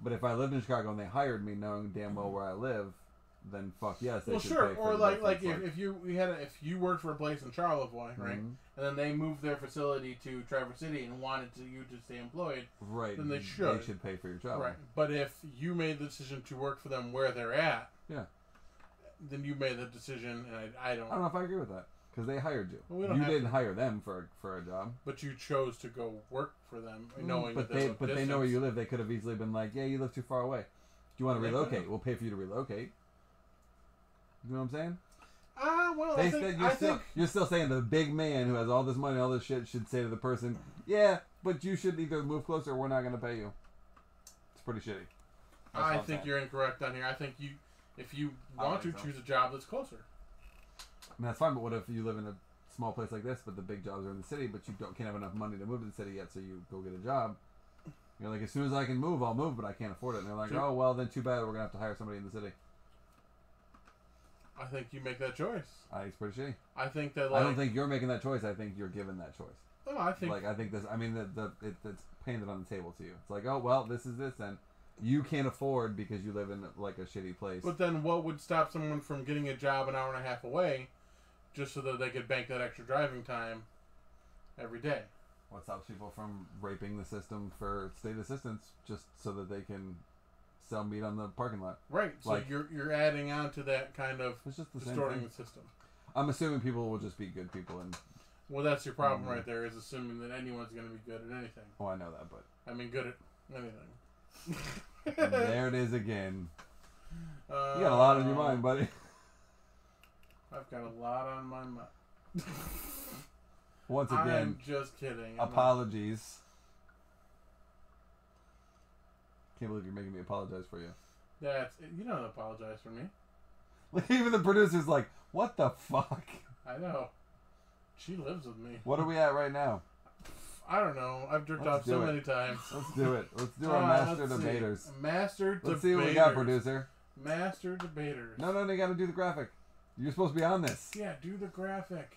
But if I lived in Chicago and they hired me, knowing damn well where I live, then fuck yes. They well, should sure. Pay for or like like if, if you we had a, if you worked for a place in Charlevoix, right, mm-hmm. and then they moved their facility to Traverse City and wanted to, you to stay employed, right? Then they should. They should pay for your travel, right? But if you made the decision to work for them where they're at, yeah, then you made the decision, and I, I don't. I don't know if I agree with that because they hired you. Well, we don't you didn't to. hire them for for a job, but you chose to go work for them, knowing. Mm, but that they but distance. they know where you live. They could have easily been like, yeah, you live too far away. Do you want to they relocate? Could've. We'll pay for you to relocate. You know what I'm saying? Ah, uh, well, they I, think, said you're, I still, think... you're still saying the big man who has all this money, all this shit, should say to the person, yeah, but you should either move closer or we're not going to pay you. It's pretty shitty. That's I think you're incorrect on here. I think you, if you want to, so. choose a job that's closer. I mean, that's fine, but what if you live in a small place like this, but the big jobs are in the city, but you don't can't have enough money to move to the city yet, so you go get a job. You're like, as soon as I can move, I'll move, but I can't afford it. And they're like, sure. oh, well, then too bad. We're going to have to hire somebody in the city. I think you make that choice. I think it's pretty shitty. I think that. Like, I don't think you're making that choice. I think you're given that choice. Oh, I think. Like I think this. I mean, the the it, it's painted on the table to you. It's like, oh well, this is this, and you can't afford because you live in like a shitty place. But then, what would stop someone from getting a job an hour and a half away, just so that they could bank that extra driving time every day? What stops people from raping the system for state assistance just so that they can sell meat on the parking lot? Right. So like, you're you're adding on to that kind of it's just the distorting the system. I'm assuming people will just be good people. and Well, that's your problem mm-hmm. right there, is assuming that anyone's going to be good at anything. Oh, I know that, but... I mean, good at anything. There it is again. Uh, you got a lot on your mind, buddy. I've got a lot on my mind. Once again... I'm just kidding. I'm apologies. Not... Can't believe you're making me apologize for you. That's you don't apologize for me. Even the producer's like, what the fuck? I know. She lives with me. What are we at right now? I don't know. I've jerked let's off so it. many times. Let's do it. Let's do our right, master debaters. See. Master debaters. Let's see what we got, producer. Master debaters. No, no, they got to do the graphic. You're supposed to be on this. Yeah, do the graphic.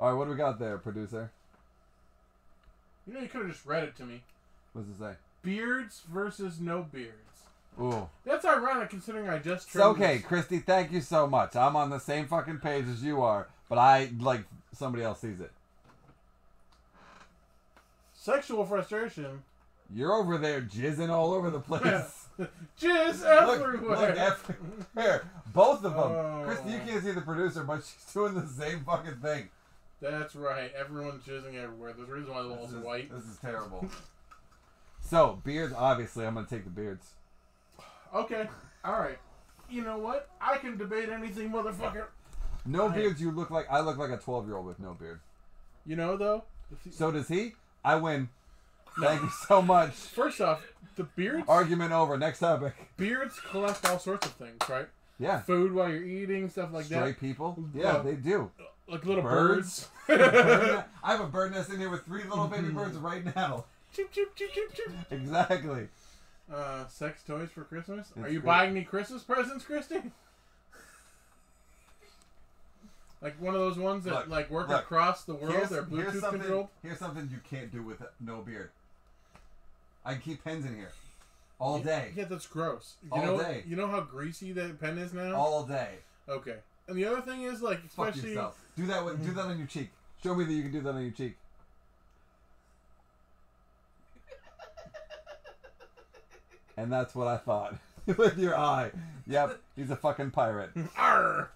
Alright, what do we got there, producer? You know, you could have just read it to me. What does it say? Beards versus no beards. Ooh. That's ironic considering I just trimmed It's okay, this. Christy, thank you so much. I'm on the same fucking page as you are, but I, like, somebody else sees it. Sexual frustration. You're over there jizzing all over the place. Jizz everywhere. Look, look everywhere. Both of them. Oh. Christy, you can't see the producer, but she's doing the same fucking thing. That's right. Everyone's jizzing everywhere. There's a reason why the wall's white. This is terrible. So, beards, obviously. I'm going to take the beards. Okay. All right. You know what? I can debate anything, motherfucker. No I beards, you look like... I look like a twelve-year-old with no beard. You know, though? He, so does he. I win. No. Thank you so much. First off, the beards... Argument over. Next topic. Beards collect all sorts of things, right? yeah, food while you're eating, stuff like Stray that. Stray people, yeah, uh, they do. Like little birds. birds. bird I have a bird nest in here with three little baby birds right now. Chip, chip, chip, chip, chip. Exactly. Uh, sex toys for Christmas. It's Are you great. buying me Christmas presents, Christy? Like one of those ones that look, like work look, across the world. They're Bluetooth controlled. Here's something you can't do with no beard. I can keep pens in here. All yeah, day. Yeah, that's gross. You all know, day. You know how greasy that pen is now? All day. Okay. And the other thing is, like, especially... Fuck yourself. Do that, with, do that on your cheek. Show me that you can do that on your cheek. And that's what I thought. With your eye. Yep, he's a fucking pirate. Arr!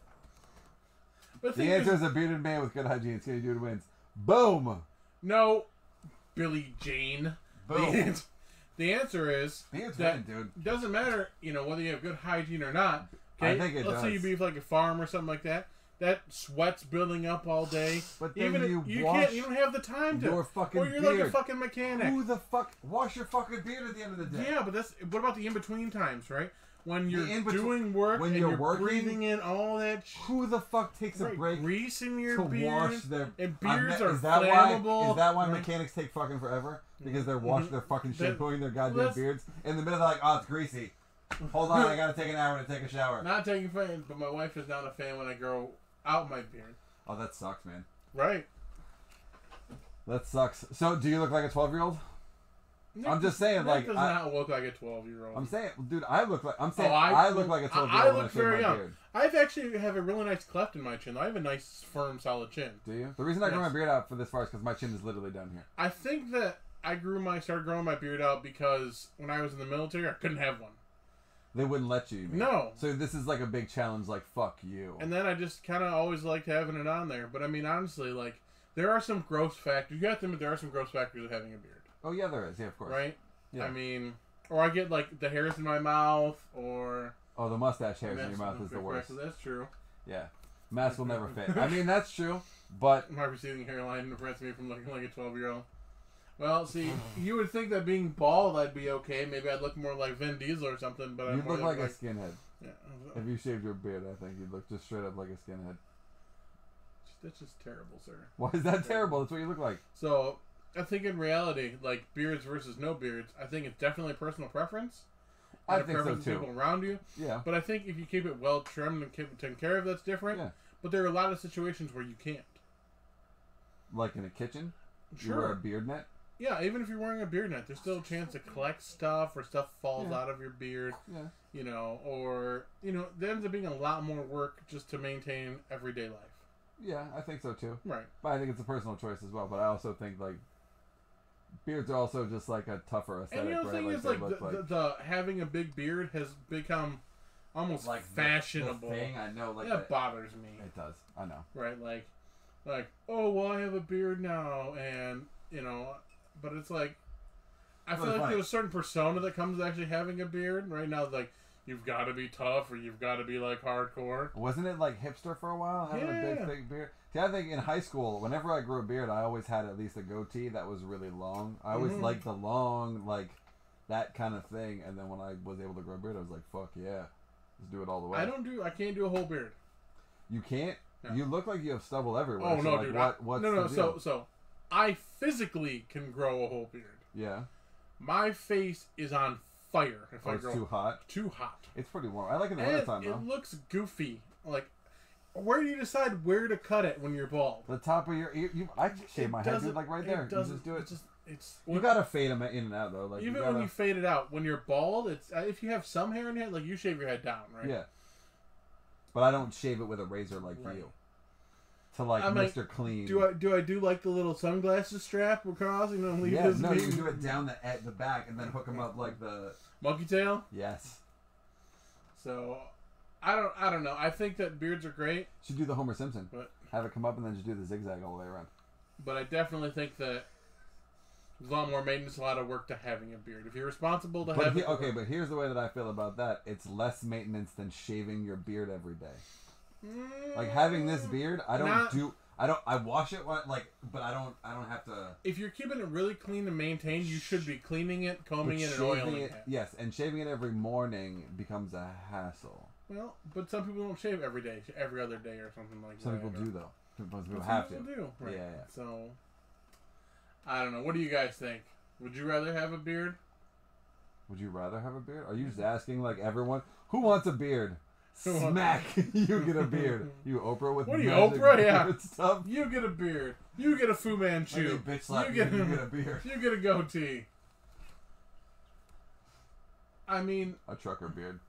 But the answer is a bearded man with good hygiene. Skinny dude wins. Boom! No, Billie Jean. Boom. The answer is the answer that dude. doesn't matter, you know, whether you have good hygiene or not. Okay? I think it Let's does. say you be like a farm or something like that. That sweat's building up all day. But then even you, you wash can't. You don't have the time to. Your fucking or you're beard. like a fucking mechanic. Who the fuck wash your fucking beard at the end of the day? Yeah, but that's what about the in between times, right? When you're doing work when and you're, you're working, breathing in all that shit. Who the fuck takes right. a break grease in your to beard, wash their... And beards are is that flammable. Why, is that why right. mechanics take fucking forever? Because they're washing mm-hmm. their fucking shampooing their goddamn Let's, beards? In the middle they're like, oh, it's greasy. Hold on, I gotta take an hour to take a shower. Not taking fan, but my wife is not a fan when I grow out my beard. Oh, that sucks, man. Right. That sucks. So, do you look like a twelve-year-old? Nick, I'm just saying, Nick like, does I, not look like a twelve-year-old. I'm saying, dude, I look like I'm saying oh, I, I look like a twelve-year-old. I, I look very young. I've actually have a really nice cleft in my chin. I have a nice, firm, solid chin. Do you? The reason I yes. grew my beard out for this far is because my chin is literally down here. I think that I grew my started growing my beard out because when I was in the military, I couldn't have one. They wouldn't let you. you mean. No. So this is like a big challenge. Like fuck you. And then I just kind of always liked having it on there. But I mean, honestly, like there are some gross factors. You got them, but there are some gross factors of having a beard. Oh, yeah, there is. Yeah, of course. Right? Yeah. I mean, or I get, like, the hairs in my mouth, or... Oh, the mustache hairs in your mouth is the worst. Practice. That's true. Yeah. Masks will never fit. I mean, that's true, but... My receding hairline prevents me from looking like a twelve-year-old. Well, see, you would think that being bald, I'd be okay. Maybe I'd look more like Vin Diesel or something, but... You'd look like, like a skinhead. Yeah. If you shaved your beard, I think you'd look just straight up like a skinhead. That's just terrible, sir. Why is that terrible? That's what you look like. So... I think in reality, like beards versus no beards, I think it's definitely personal preference. I think preference so too. People around you, yeah. But I think if you keep it well trimmed and keep it taken care of, that's different. Yeah. But there are a lot of situations where you can't. Like in a kitchen, sure. You wear a beard net. Yeah, even if you're wearing a beard net, there's still a chance to collect stuff or stuff falls yeah. out of your beard. Yeah. You know, or you know, there ends up being a lot more work just to maintain everyday life. Yeah, I think so too. Right. But I think it's a personal choice as well. But I also think like. Beards are also just like a tougher aesthetic. And the other right? thing like is like the, like the having a big beard has become almost like fashionable. The, the thing I know, like that the, bothers me. It does. I know. Right? Like, like oh well, I have a beard now, and you know, but it's like I it's feel really like funny. There's a certain persona that comes with actually having a beard. Right now, like you've got to be tough or you've got to be like hardcore. Wasn't it like hipster for a while having yeah. a big thick beard? See, I think in high school, whenever I grew a beard, I always had at least a goatee that was really long. I always mm-hmm. liked the long, like, that kind of thing. And then when I was able to grow a beard, I was like, fuck yeah. Let's do it all the way. I don't do, I can't do a whole beard. You can't? No. You look like you have stubble everywhere. Oh, so no, like, dude. What, what's no, no, no. So, so, I physically can grow a whole beard. Yeah. My face is on fire if oh, I grow. It's too hot? Too hot. It's pretty warm. I like it in the winter time, though. It looks goofy. Like, where do you decide where to cut it when you're bald? The top of your ear. You, I shave my head, dude, like right there. You just do it. It's just, it's, you gotta fade them in and out though. Like even you gotta, when you fade it out, when you're bald, it's if you have some hair in your head, like you shave your head down, right? Yeah. But I don't shave it with a razor like right. you. To like I'm Mister Like, Clean. Do I do I do like the little sunglasses strap across and then leave yeah, his? No, name? You can do it down the at the back and then hook them up like the monkey tail. Yes. So. I don't. I don't know. I think that beards are great. Should do the Homer Simpson. But, have it come up and then just do the zigzag all the way around. But I definitely think that there's a lot more maintenance, a lot of work to having a beard. If you're responsible to but have he, it, okay. But here's the way that I feel about that. It's less maintenance than shaving your beard every day. Mm, like having this beard, I don't not, do. I don't. I wash it when, like, but I don't. I don't have to. If you're keeping it really clean and maintained, you should be cleaning it, combing it, and oiling it. it. Yes, and shaving it every morning becomes a hassle. Well, but some people don't shave every day, every other day or something like some that. Some people do, though. Some people have to. Some people do. Right. Yeah, yeah. So, I don't know. What do you guys think? Would you rather have a beard? Would you rather have a beard? Are you just asking, like, everyone? Who wants a beard? Who Smack! You get a beard. You Oprah with what are you, Oprah? Yeah. Stuff. You get a beard. You get a Fu Manchu. Like bitch like you, get you, a, you get a beard. You get a goatee. I mean... A trucker beard.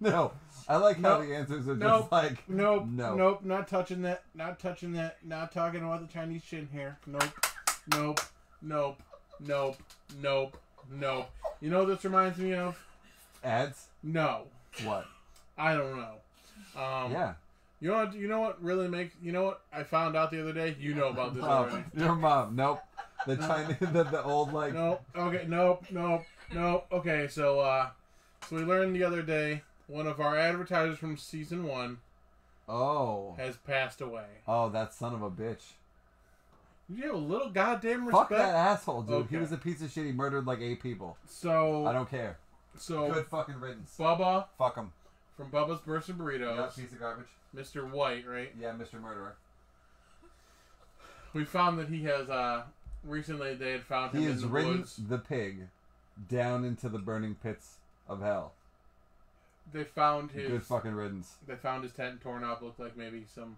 No. I like how nope. the answers are nope. just like... Nope. No. Nope. Not touching that. Not touching that. Not talking about the Chinese chin hair. Nope. Nope. Nope. Nope. Nope. Nope. You know what this reminds me of? Ads? No. What? I don't know. Um, yeah. You know what, you know what really makes... You know what I found out the other day? You know about this mom, already. Your mom. Nope. The Chinese... the, the old like... Nope. Okay. Nope. Nope. Nope. Okay. So, uh... So we learned the other day... One of our advertisers from season one oh. has passed away. Oh, that son of a bitch. You have a little goddamn respect. Fuck that asshole, dude. Okay. He was a piece of shit. He murdered like eight people. So... I don't care. So... Good fucking riddance. Bubba. Fuck him. From Bubba's Burst of Burritos. Yeah, piece of garbage. Mister White, right? Yeah, Mister Murderer. We found that he has, uh... Recently they had found him he in the woods. He has ridden the pig down into the burning pits of hell. They found his good fucking riddance. They found his tent torn up. Looked like maybe some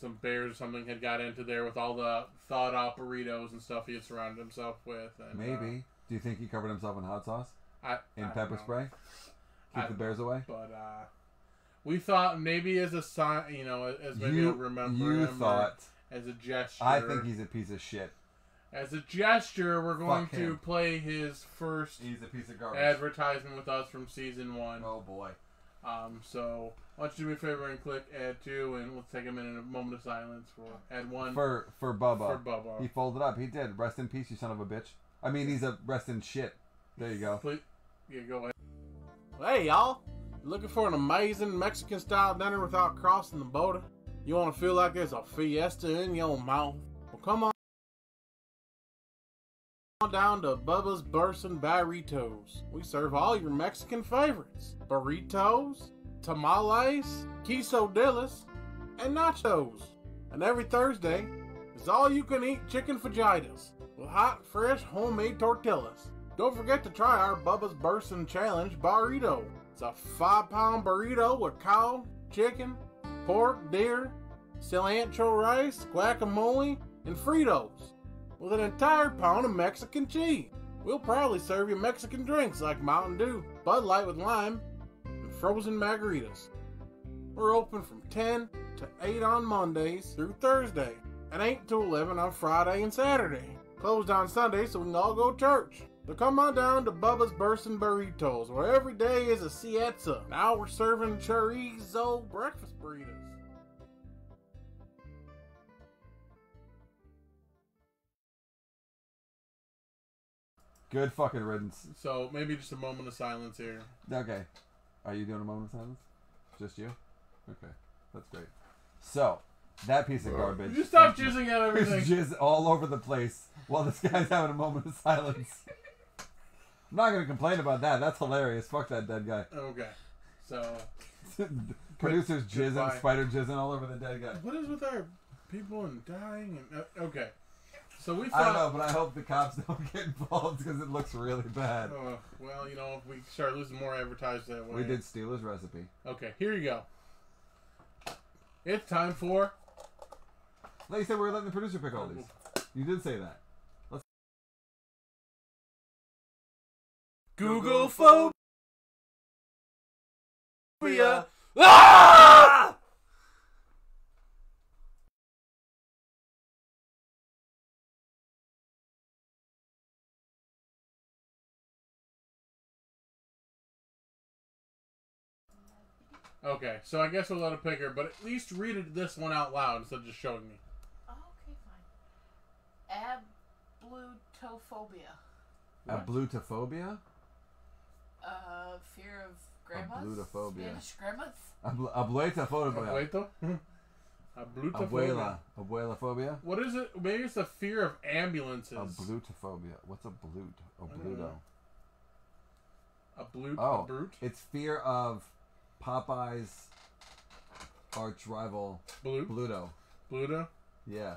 some bears or something had got into there with all the thawed out burritos and stuff he had surrounded himself with. And, maybe. Uh, Do you think he covered himself in hot sauce? I in I pepper spray. Keep I, the bears away. But uh, we thought maybe as a sign, you know, as maybe you, a remember. You thought as a gesture. I think he's a piece of shit. As a gesture, we're going to play his first He's a piece of garbage. advertisement with us from season one. Oh, boy. Um, so, why don't you do me a favor and click add two, and we'll take a minute, a moment of silence for add one. For, for Bubba. For Bubba. He folded up. He did. Rest in peace, you son of a bitch. I mean, he's a rest in shit. There you go. Please. Yeah, go ahead. Well, hey, y'all. Looking for an amazing Mexican-style dinner without crossing the border? You want to feel like there's a fiesta in your mouth? Well, come on. Down to Bubba's Burst and Burritos. We serve all your Mexican favorites. Burritos, tamales, quesadillas, and nachos. And every Thursday is all you can eat chicken fajitas with hot, fresh, homemade tortillas. Don't forget to try our Bubba's Burst and Challenge Burrito. It's a five pound burrito with cow, chicken, pork, deer, cilantro rice, guacamole, and Fritos. With an entire pound of Mexican cheese. We'll proudly serve you Mexican drinks like Mountain Dew, Bud Light with lime, and frozen margaritas. We're open from ten to eight on Mondays through Thursday, and eight to eleven on Friday and Saturday. Closed on Sunday so we can all go to church. So come on down to Bubba's Burst and Burritos, where every day is a siesta. Now we're serving chorizo breakfast burritos. Good fucking riddance. So, maybe just a moment of silence here. Okay. Are you doing a moment of silence? Just you? Okay. That's great. So, that piece of garbage. You stop jizzing out everything. Jizz all over the place while this guy's having a moment of silence. I'm not going to complain about that. That's hilarious. Fuck that dead guy. Okay. So. Producers jizzing, goodbye. Spider jizzing all over the dead guy. What is with our people and dying? And, uh, okay. So we thought, I don't know, but I hope the cops don't get involved because it looks really bad. Uh, well, you know, we start losing more advertisers that way. We did steal his recipe. Okay, here you go. It's time for... Like you said, we were letting the producer pick all these. You did say that. Let's... Googlephobia. Ah! Okay, so I guess we'll let it pick her, but at least read it, this one out loud instead of just showing me. Oh, okay, fine. Ablutophobia. Ablutophobia? Uh, fear of grandmas? Ablutophobia. Spanish grandmas? Abl Ablutophobia. Abluto? Ablutophobia. Abuela. Abuelaphobia? What is it? Maybe it's a fear of ambulances. Ablutophobia. What's a blute? Obluto. A bloot? Oh, a brute? It's fear of Popeye's arch rival Bloot? Bluto. Bluto? Yeah.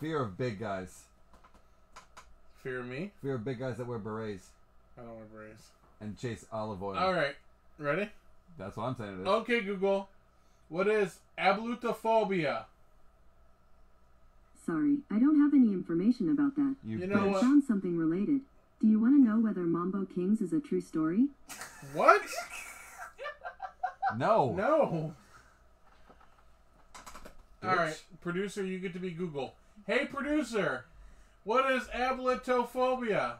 Fear of big guys. Fear of me? Fear of big guys that wear berets. I don't wear berets. And chase olive oil. Alright. Ready? That's what I'm saying it is. Okay, Google. What is ablutophobia? Sorry, I don't have any information about that. You, you know what? I found something related. Do you want to know whether Mambo Kings is a true story? What? No. No. Bitch. All right, producer, you get to be Google. Hey, producer, what is ablutophobia?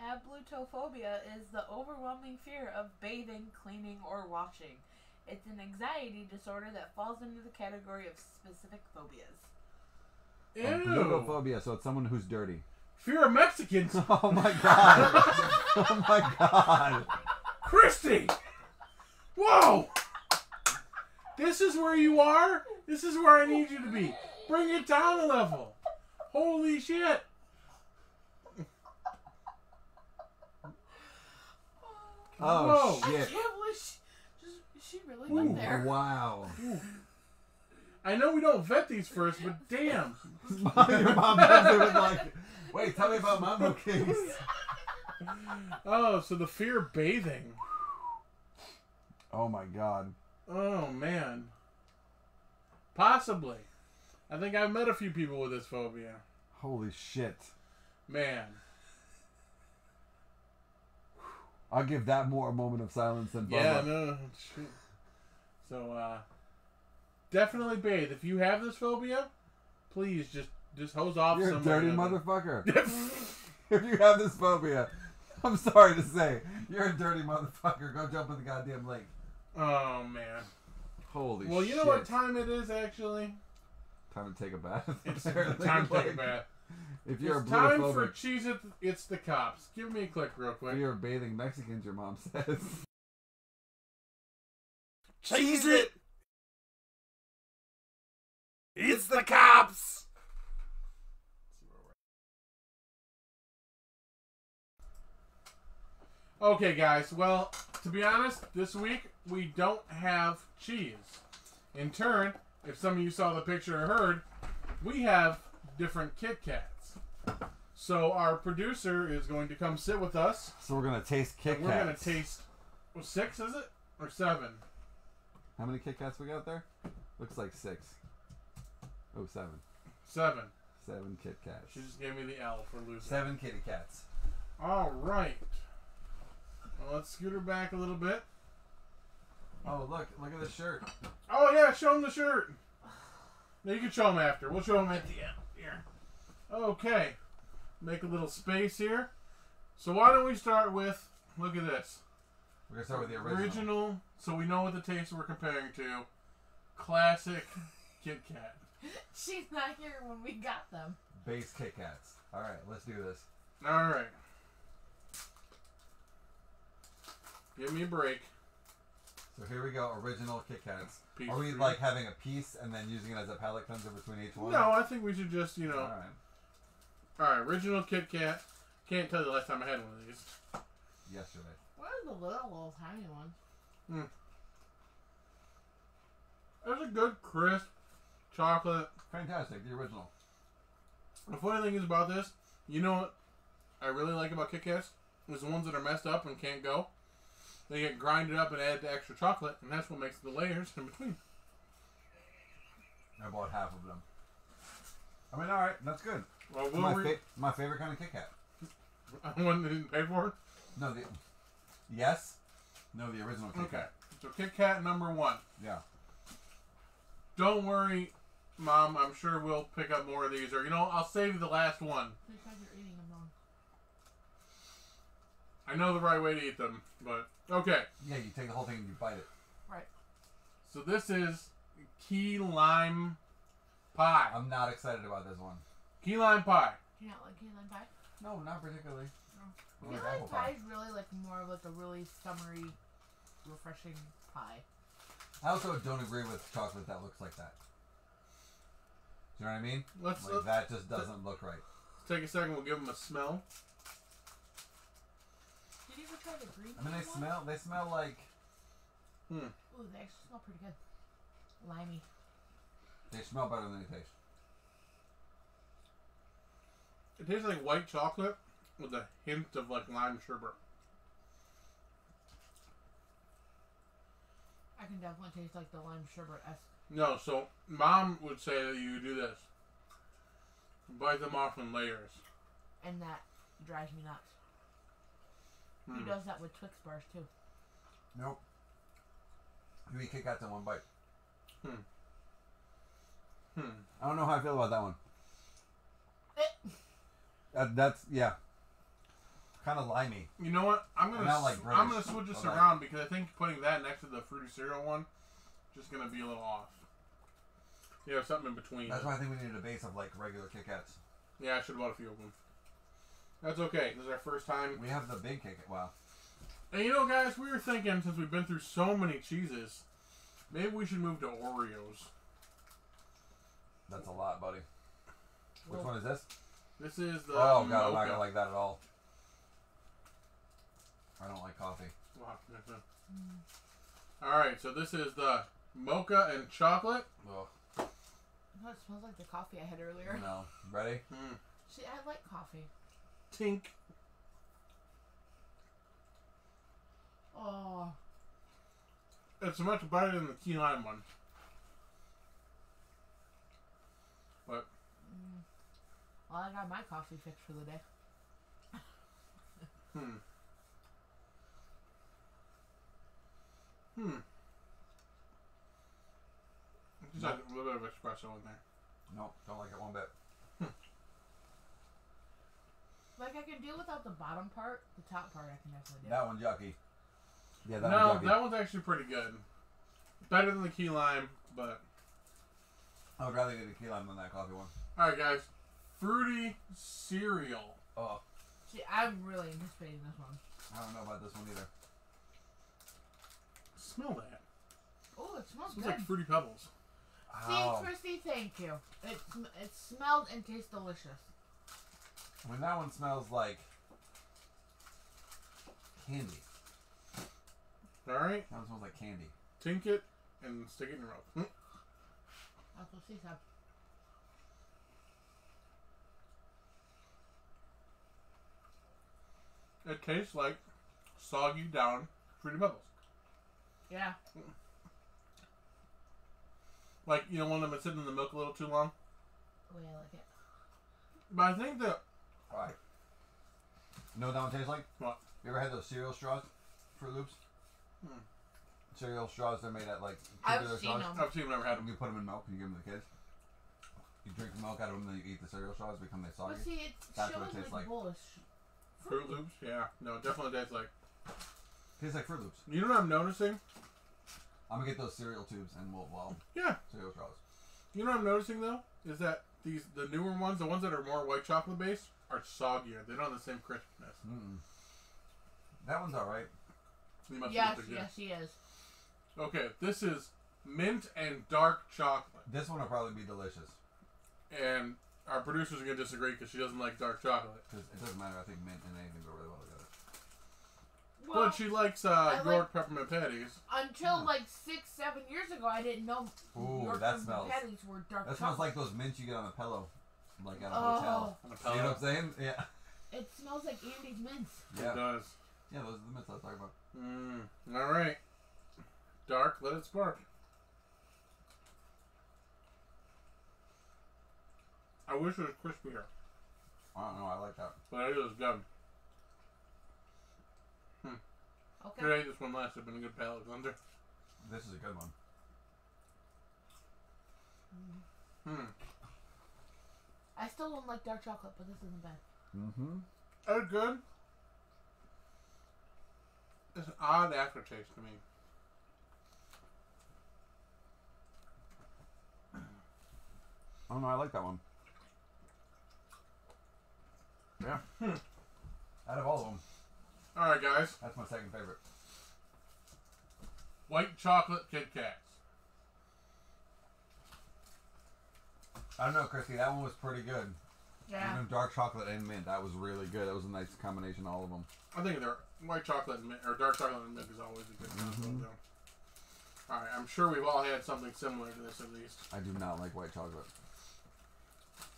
Ablutophobia is the overwhelming fear of bathing, cleaning, or washing. It's an anxiety disorder that falls into the category of specific phobias. Ew. Ablutophobia, so it's someone who's dirty. Fear of Mexicans. Oh, my God. Oh, my God. Christy! Whoa! This is where you are? This is where I need you to be. Bring it down a level. Holy shit. Oh, whoa. Shit. I can't believe she, she really Ooh, went there. Wow. Ooh. I know we don't vet these first, but damn. Your mom definitely would like, wait, tell me about Mambo Kings. Oh, so the fear of bathing. Oh, my God. Oh, man. Possibly. I think I've met a few people with this phobia. Holy shit. Man. I'll give that more a moment of silence than Bubba. Yeah, no. Shit. So, uh, definitely bathe. If you have this phobia, please just, just hose off You're somewhere. You're a dirty motherfucker. If you have this phobia, I'm sorry to say, you're a dirty motherfucker. Go jump in the goddamn lake. Oh, man. Holy shit. Well, you shit. know what time it is, actually? Time to take a bath. It's time to take a bath. If you're it's a time for cheese, it, it's the cops. Give me a click real quick. You're bathing Mexicans, your mom says. Cheese it! It's the cops! Okay, guys. Well, to be honest, this week we don't have cheese. In turn, if some of you saw the picture or heard, we have different Kit Kats. So our producer is going to come sit with us. So we're going to taste Kit Kats. We're going to taste well, six, is it? Or seven? How many Kit Kats we got there? Looks like six. Oh, seven. Seven. Seven Kit Kats. She just gave me the L for losing. Seven Kitty Kats. All right. Let's scoot her back a little bit. Oh, look. Look at the shirt. Oh, yeah. Show him the shirt. No, you can show him after. We'll show him at the end. Here. Okay. Make a little space here. So why don't we start with, look at this. We're going to start with the original. Original, so we know what the taste we're comparing to. Classic Kit Kat. She's not here when we got them. Base Kit Kats. All right. Let's do this. All right. Give me a break. So here we go, original Kit Kats. Piece Are we like having a piece and then using it as a palate cleanser between each one? No, I think we should just, you know. All right. All right, original Kit Kat. Can't tell you the last time I had one of these. Yesterday. What is the little, little tiny one? Mm. There's a good crisp chocolate. Fantastic, the original. The funny thing is about this, you know what I really like about Kit Kats? Is the ones that are messed up and can't go. They get grinded up and add the extra chocolate, and that's what makes the layers in between. I bought half of them. I mean, all right, that's good. Well, we'll my, fa my favorite kind of Kit Kat. The one they didn't pay for it? No, the yes, no, the original Kit Kat. Okay, so Kit Kat number one. Yeah. Don't worry, Mom. I'm sure we'll pick up more of these, or you know, I'll save the last one. Because you're eating them wrong. I know the right way to eat them, but okay. Yeah, you take the whole thing and you bite it. Right. So this is key lime pie. I'm not excited about this one. Key lime pie. Do you not like key lime pie? No, not particularly. No. Key lime pie is really like more of like a really summery, refreshing pie. I also don't agree with chocolate that looks like that. Do you know what I mean? Let's, like let's, that just doesn't look right. Let's take a second. We'll give them a smell. Which are the green? I mean, they smell. They smell like. Hmm. Ooh, they actually smell pretty good. Limey. They smell better than they taste. It tastes like white chocolate with a hint of like lime sherbet. I can definitely taste like the lime sherbet-esque. No, so Mom would say that you do this. Bite them off in layers. And that drives me nuts. Mm. Who does that with Twix bars too? Nope. You kick out that one bite. Hmm. Hmm. I don't know how I feel about that one. that, that's yeah. Kind of limey. You know what? I'm gonna like I'm gonna switch this like around because I think putting that next to the fruity cereal one, just gonna be a little off. Yeah, you know, something in between. That's why I think we needed a base of like regular Kit Kats. Yeah, I should have bought a few of them. That's okay. This is our first time. We have the big Kit Kat. Wow. And you know, guys, we were thinking since we've been through so many cheeses, maybe we should move to Oreos. That's a lot, buddy. Which well, one is this? This is the. Oh, God, mocha. I'm not going to like that at all. I don't like coffee. Alright, so this is the mocha and chocolate. Oh. I thought it smells like the coffee I had earlier. No. Ready? Mm. See, I like coffee. Tink. Oh. It's much better than the key lime one. What? Mm. Well, I got my coffee fix for the day. hmm. Hmm. Just nope. Like a little bit of espresso in there. Nope, don't like it one bit. Hmm. Like I can deal without the bottom part, the top part I can definitely do. That one's yucky. Yeah, that no, one's yucky. That one's actually pretty good. Better than the key lime, but I would rather do the key lime than that coffee one. All right, guys, fruity cereal. Oh. See, I'm really anticipating this one. I don't know about this one either. Smell that. Oh, it smells, it smells good. Smells like Fruity Pebbles. Ow. See, Christy, thank you. It sm it smelled and tastes delicious. When that one smells like candy. All right. That one smells like candy. Tink it and stick it in your mouth. That's what she said. It tastes like soggy down Fruity Pebbles. Yeah. Like, you know, one of them that's sitting in the milk a little too long? Oh, yeah, I like it. But I think that... Alright. You know what that one tastes like? What? You ever had those cereal straws? Fruit Loops? Hmm. Cereal straws, they're made at, like... I've seen straws. them. I've seen them, never had them. You put them in milk and you give them to the kids. You drink the milk out of them, then you eat the cereal straws, become they soggy. But see, it's That's what it tastes like. like. Fruit Loops? Yeah. No, it definitely tastes like... Tastes like Fruit Loops. You know what I'm noticing? I'm gonna get those cereal tubes and we'll, well yeah. cereal straws. You know what I'm noticing though? Is that these the newer ones, the ones that are more white chocolate based, are soggier. They don't have the same crispness. Mm-mm. That one's alright. Yes, yes, he is. Okay, this is mint and dark chocolate. This one will probably be delicious. And our producers are gonna disagree because she doesn't like dark chocolate. Because it doesn't matter. I think mint and anything go really well together. Well, but she likes uh, York like, peppermint patties. Until hmm. like six, seven years ago, I didn't know Ooh, York that peppermint smells. patties were dark. That smells chocolate. Like those mints you get on a pillow, like at a oh. hotel. On a pillow. You know what I'm saying? Yeah. It smells like Andy's mints. Yeah. It does. Yeah, those are the mints I was talking about. Mm. All right. Dark, let it spark. I wish it was crispier. I don't know. I like that. But it is good. Hmm. Okay. I ate this one last. I've been a good palate cleanser. This is a good one. Mm. Hmm. I still don't like dark chocolate, but this isn't bad. Mm-hmm. It's good. It's an odd aftertaste to me. Oh no, I like that one. Yeah. Hmm. Out of all of them. Alright, guys. That's my second favorite. White chocolate Kit Kats. I don't know, Christy. That one was pretty good. Yeah. And dark chocolate and mint. That was really good. That was a nice combination, all of them. I think they're white chocolate and mint, or dark chocolate and mint is always a good combo. All right, I'm sure we've all had something similar to this at least. I do not like white chocolate.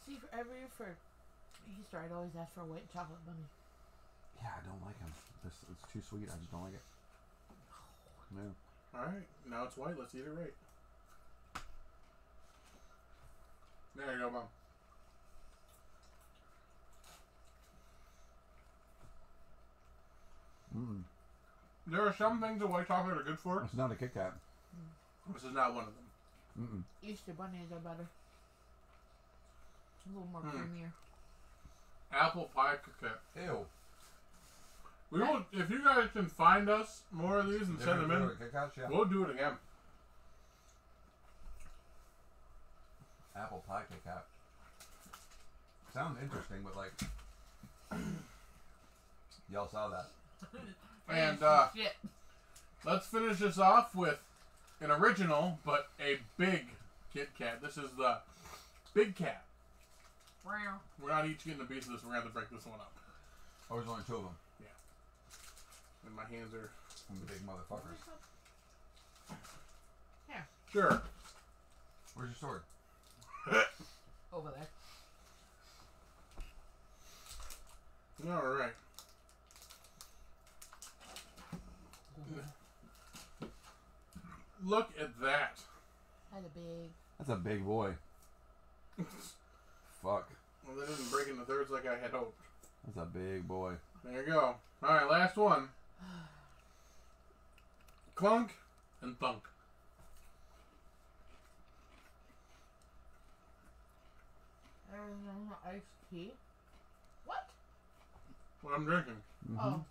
See, for every for Easter, I'd always ask for a white chocolate bunny. Yeah, I don't like them. This it's too sweet. I just don't like it. No. Yeah. All right, now it's white. Let's eat it right. There you go, Mom. Mm. There are some things that white chocolate are good for. It's not a Kit Kat. Mm. This is not one of them. Mm-mm. Easter bunnies are better. It's a little more mm. creamier. Apple pie Kit Kat. Ew. We right. will, if you guys can find us more of these and Different send them in, Kit Kats, yeah. we'll do it again. Apple pie Kit Kat. Sounds interesting, but like, y'all saw that. And uh, let's finish this off with an original, but a big Kit Kat. This is the Big Cat. Wow. We're not each getting a piece of this. We're going to have to break this one up. Oh, there's only two of them. Yeah. And my hands are... I'm the big motherfuckers. Yeah. Sure. Where's your sword? Over there. All right. Look at that. That's a big. That's a big boy. Fuck. Well, they didn't break into thirds like I had hoped. That's a big boy. There you go. All right, last one. Clunk and thunk. Um, iced tea. What? What I'm drinking. Mm-hmm. Oh.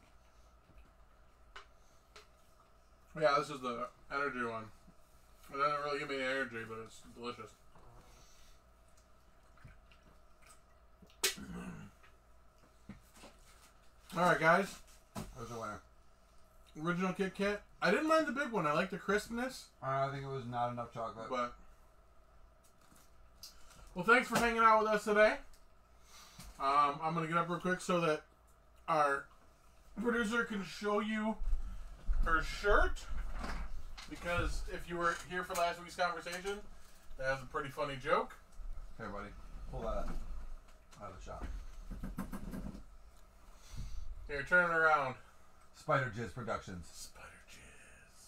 Yeah, this is the energy one. It doesn't really give me any energy, but it's delicious. Alright, guys. There's a winner. Original Kit Kat. I didn't mind the big one. I liked the crispness. Uh, I think it was not enough chocolate. But Well, thanks for hanging out with us today. Um, I'm going to get up real quick so that our producer can show you her shirt, because if you were here for last week's conversation, that was a pretty funny joke. Hey, buddy, pull that out of the shop. Here, turn it around. Spider Jizz Productions. Spider Jizz.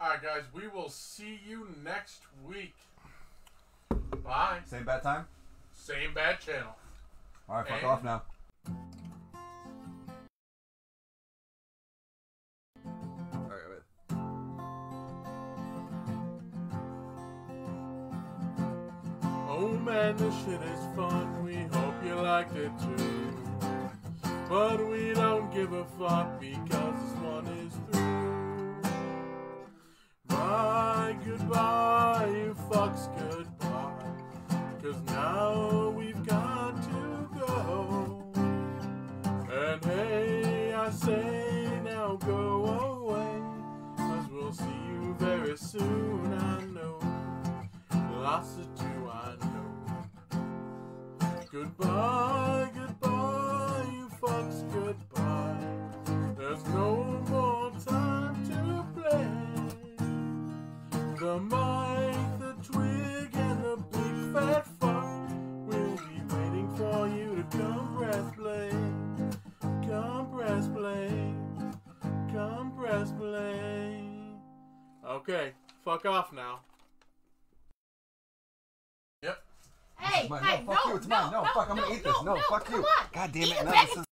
All right, guys, we will see you next week. Bye. Same bad time? Same bad channel. All right, fuck and off now. Man, this shit is fun, we hope you liked it too, but we don't give a fuck because this one is through. My goodbye, you fucks goodbye, cause now we've got to go, and hey, I say now go away, cause we'll see you very soon, I know, lots of two I know. Goodbye, goodbye, you fucks, goodbye. There's no more time to play. The mic, the twig, and the big fat fuck will be waiting for you to come press play. Come press play. Come press play. Okay, fuck off now. Yep. Hey, hey, no, fuck no, you, it's no, mine. No, no, fuck, I'm no, gonna eat no, this. No, no fuck you. On. God damn it, no, this is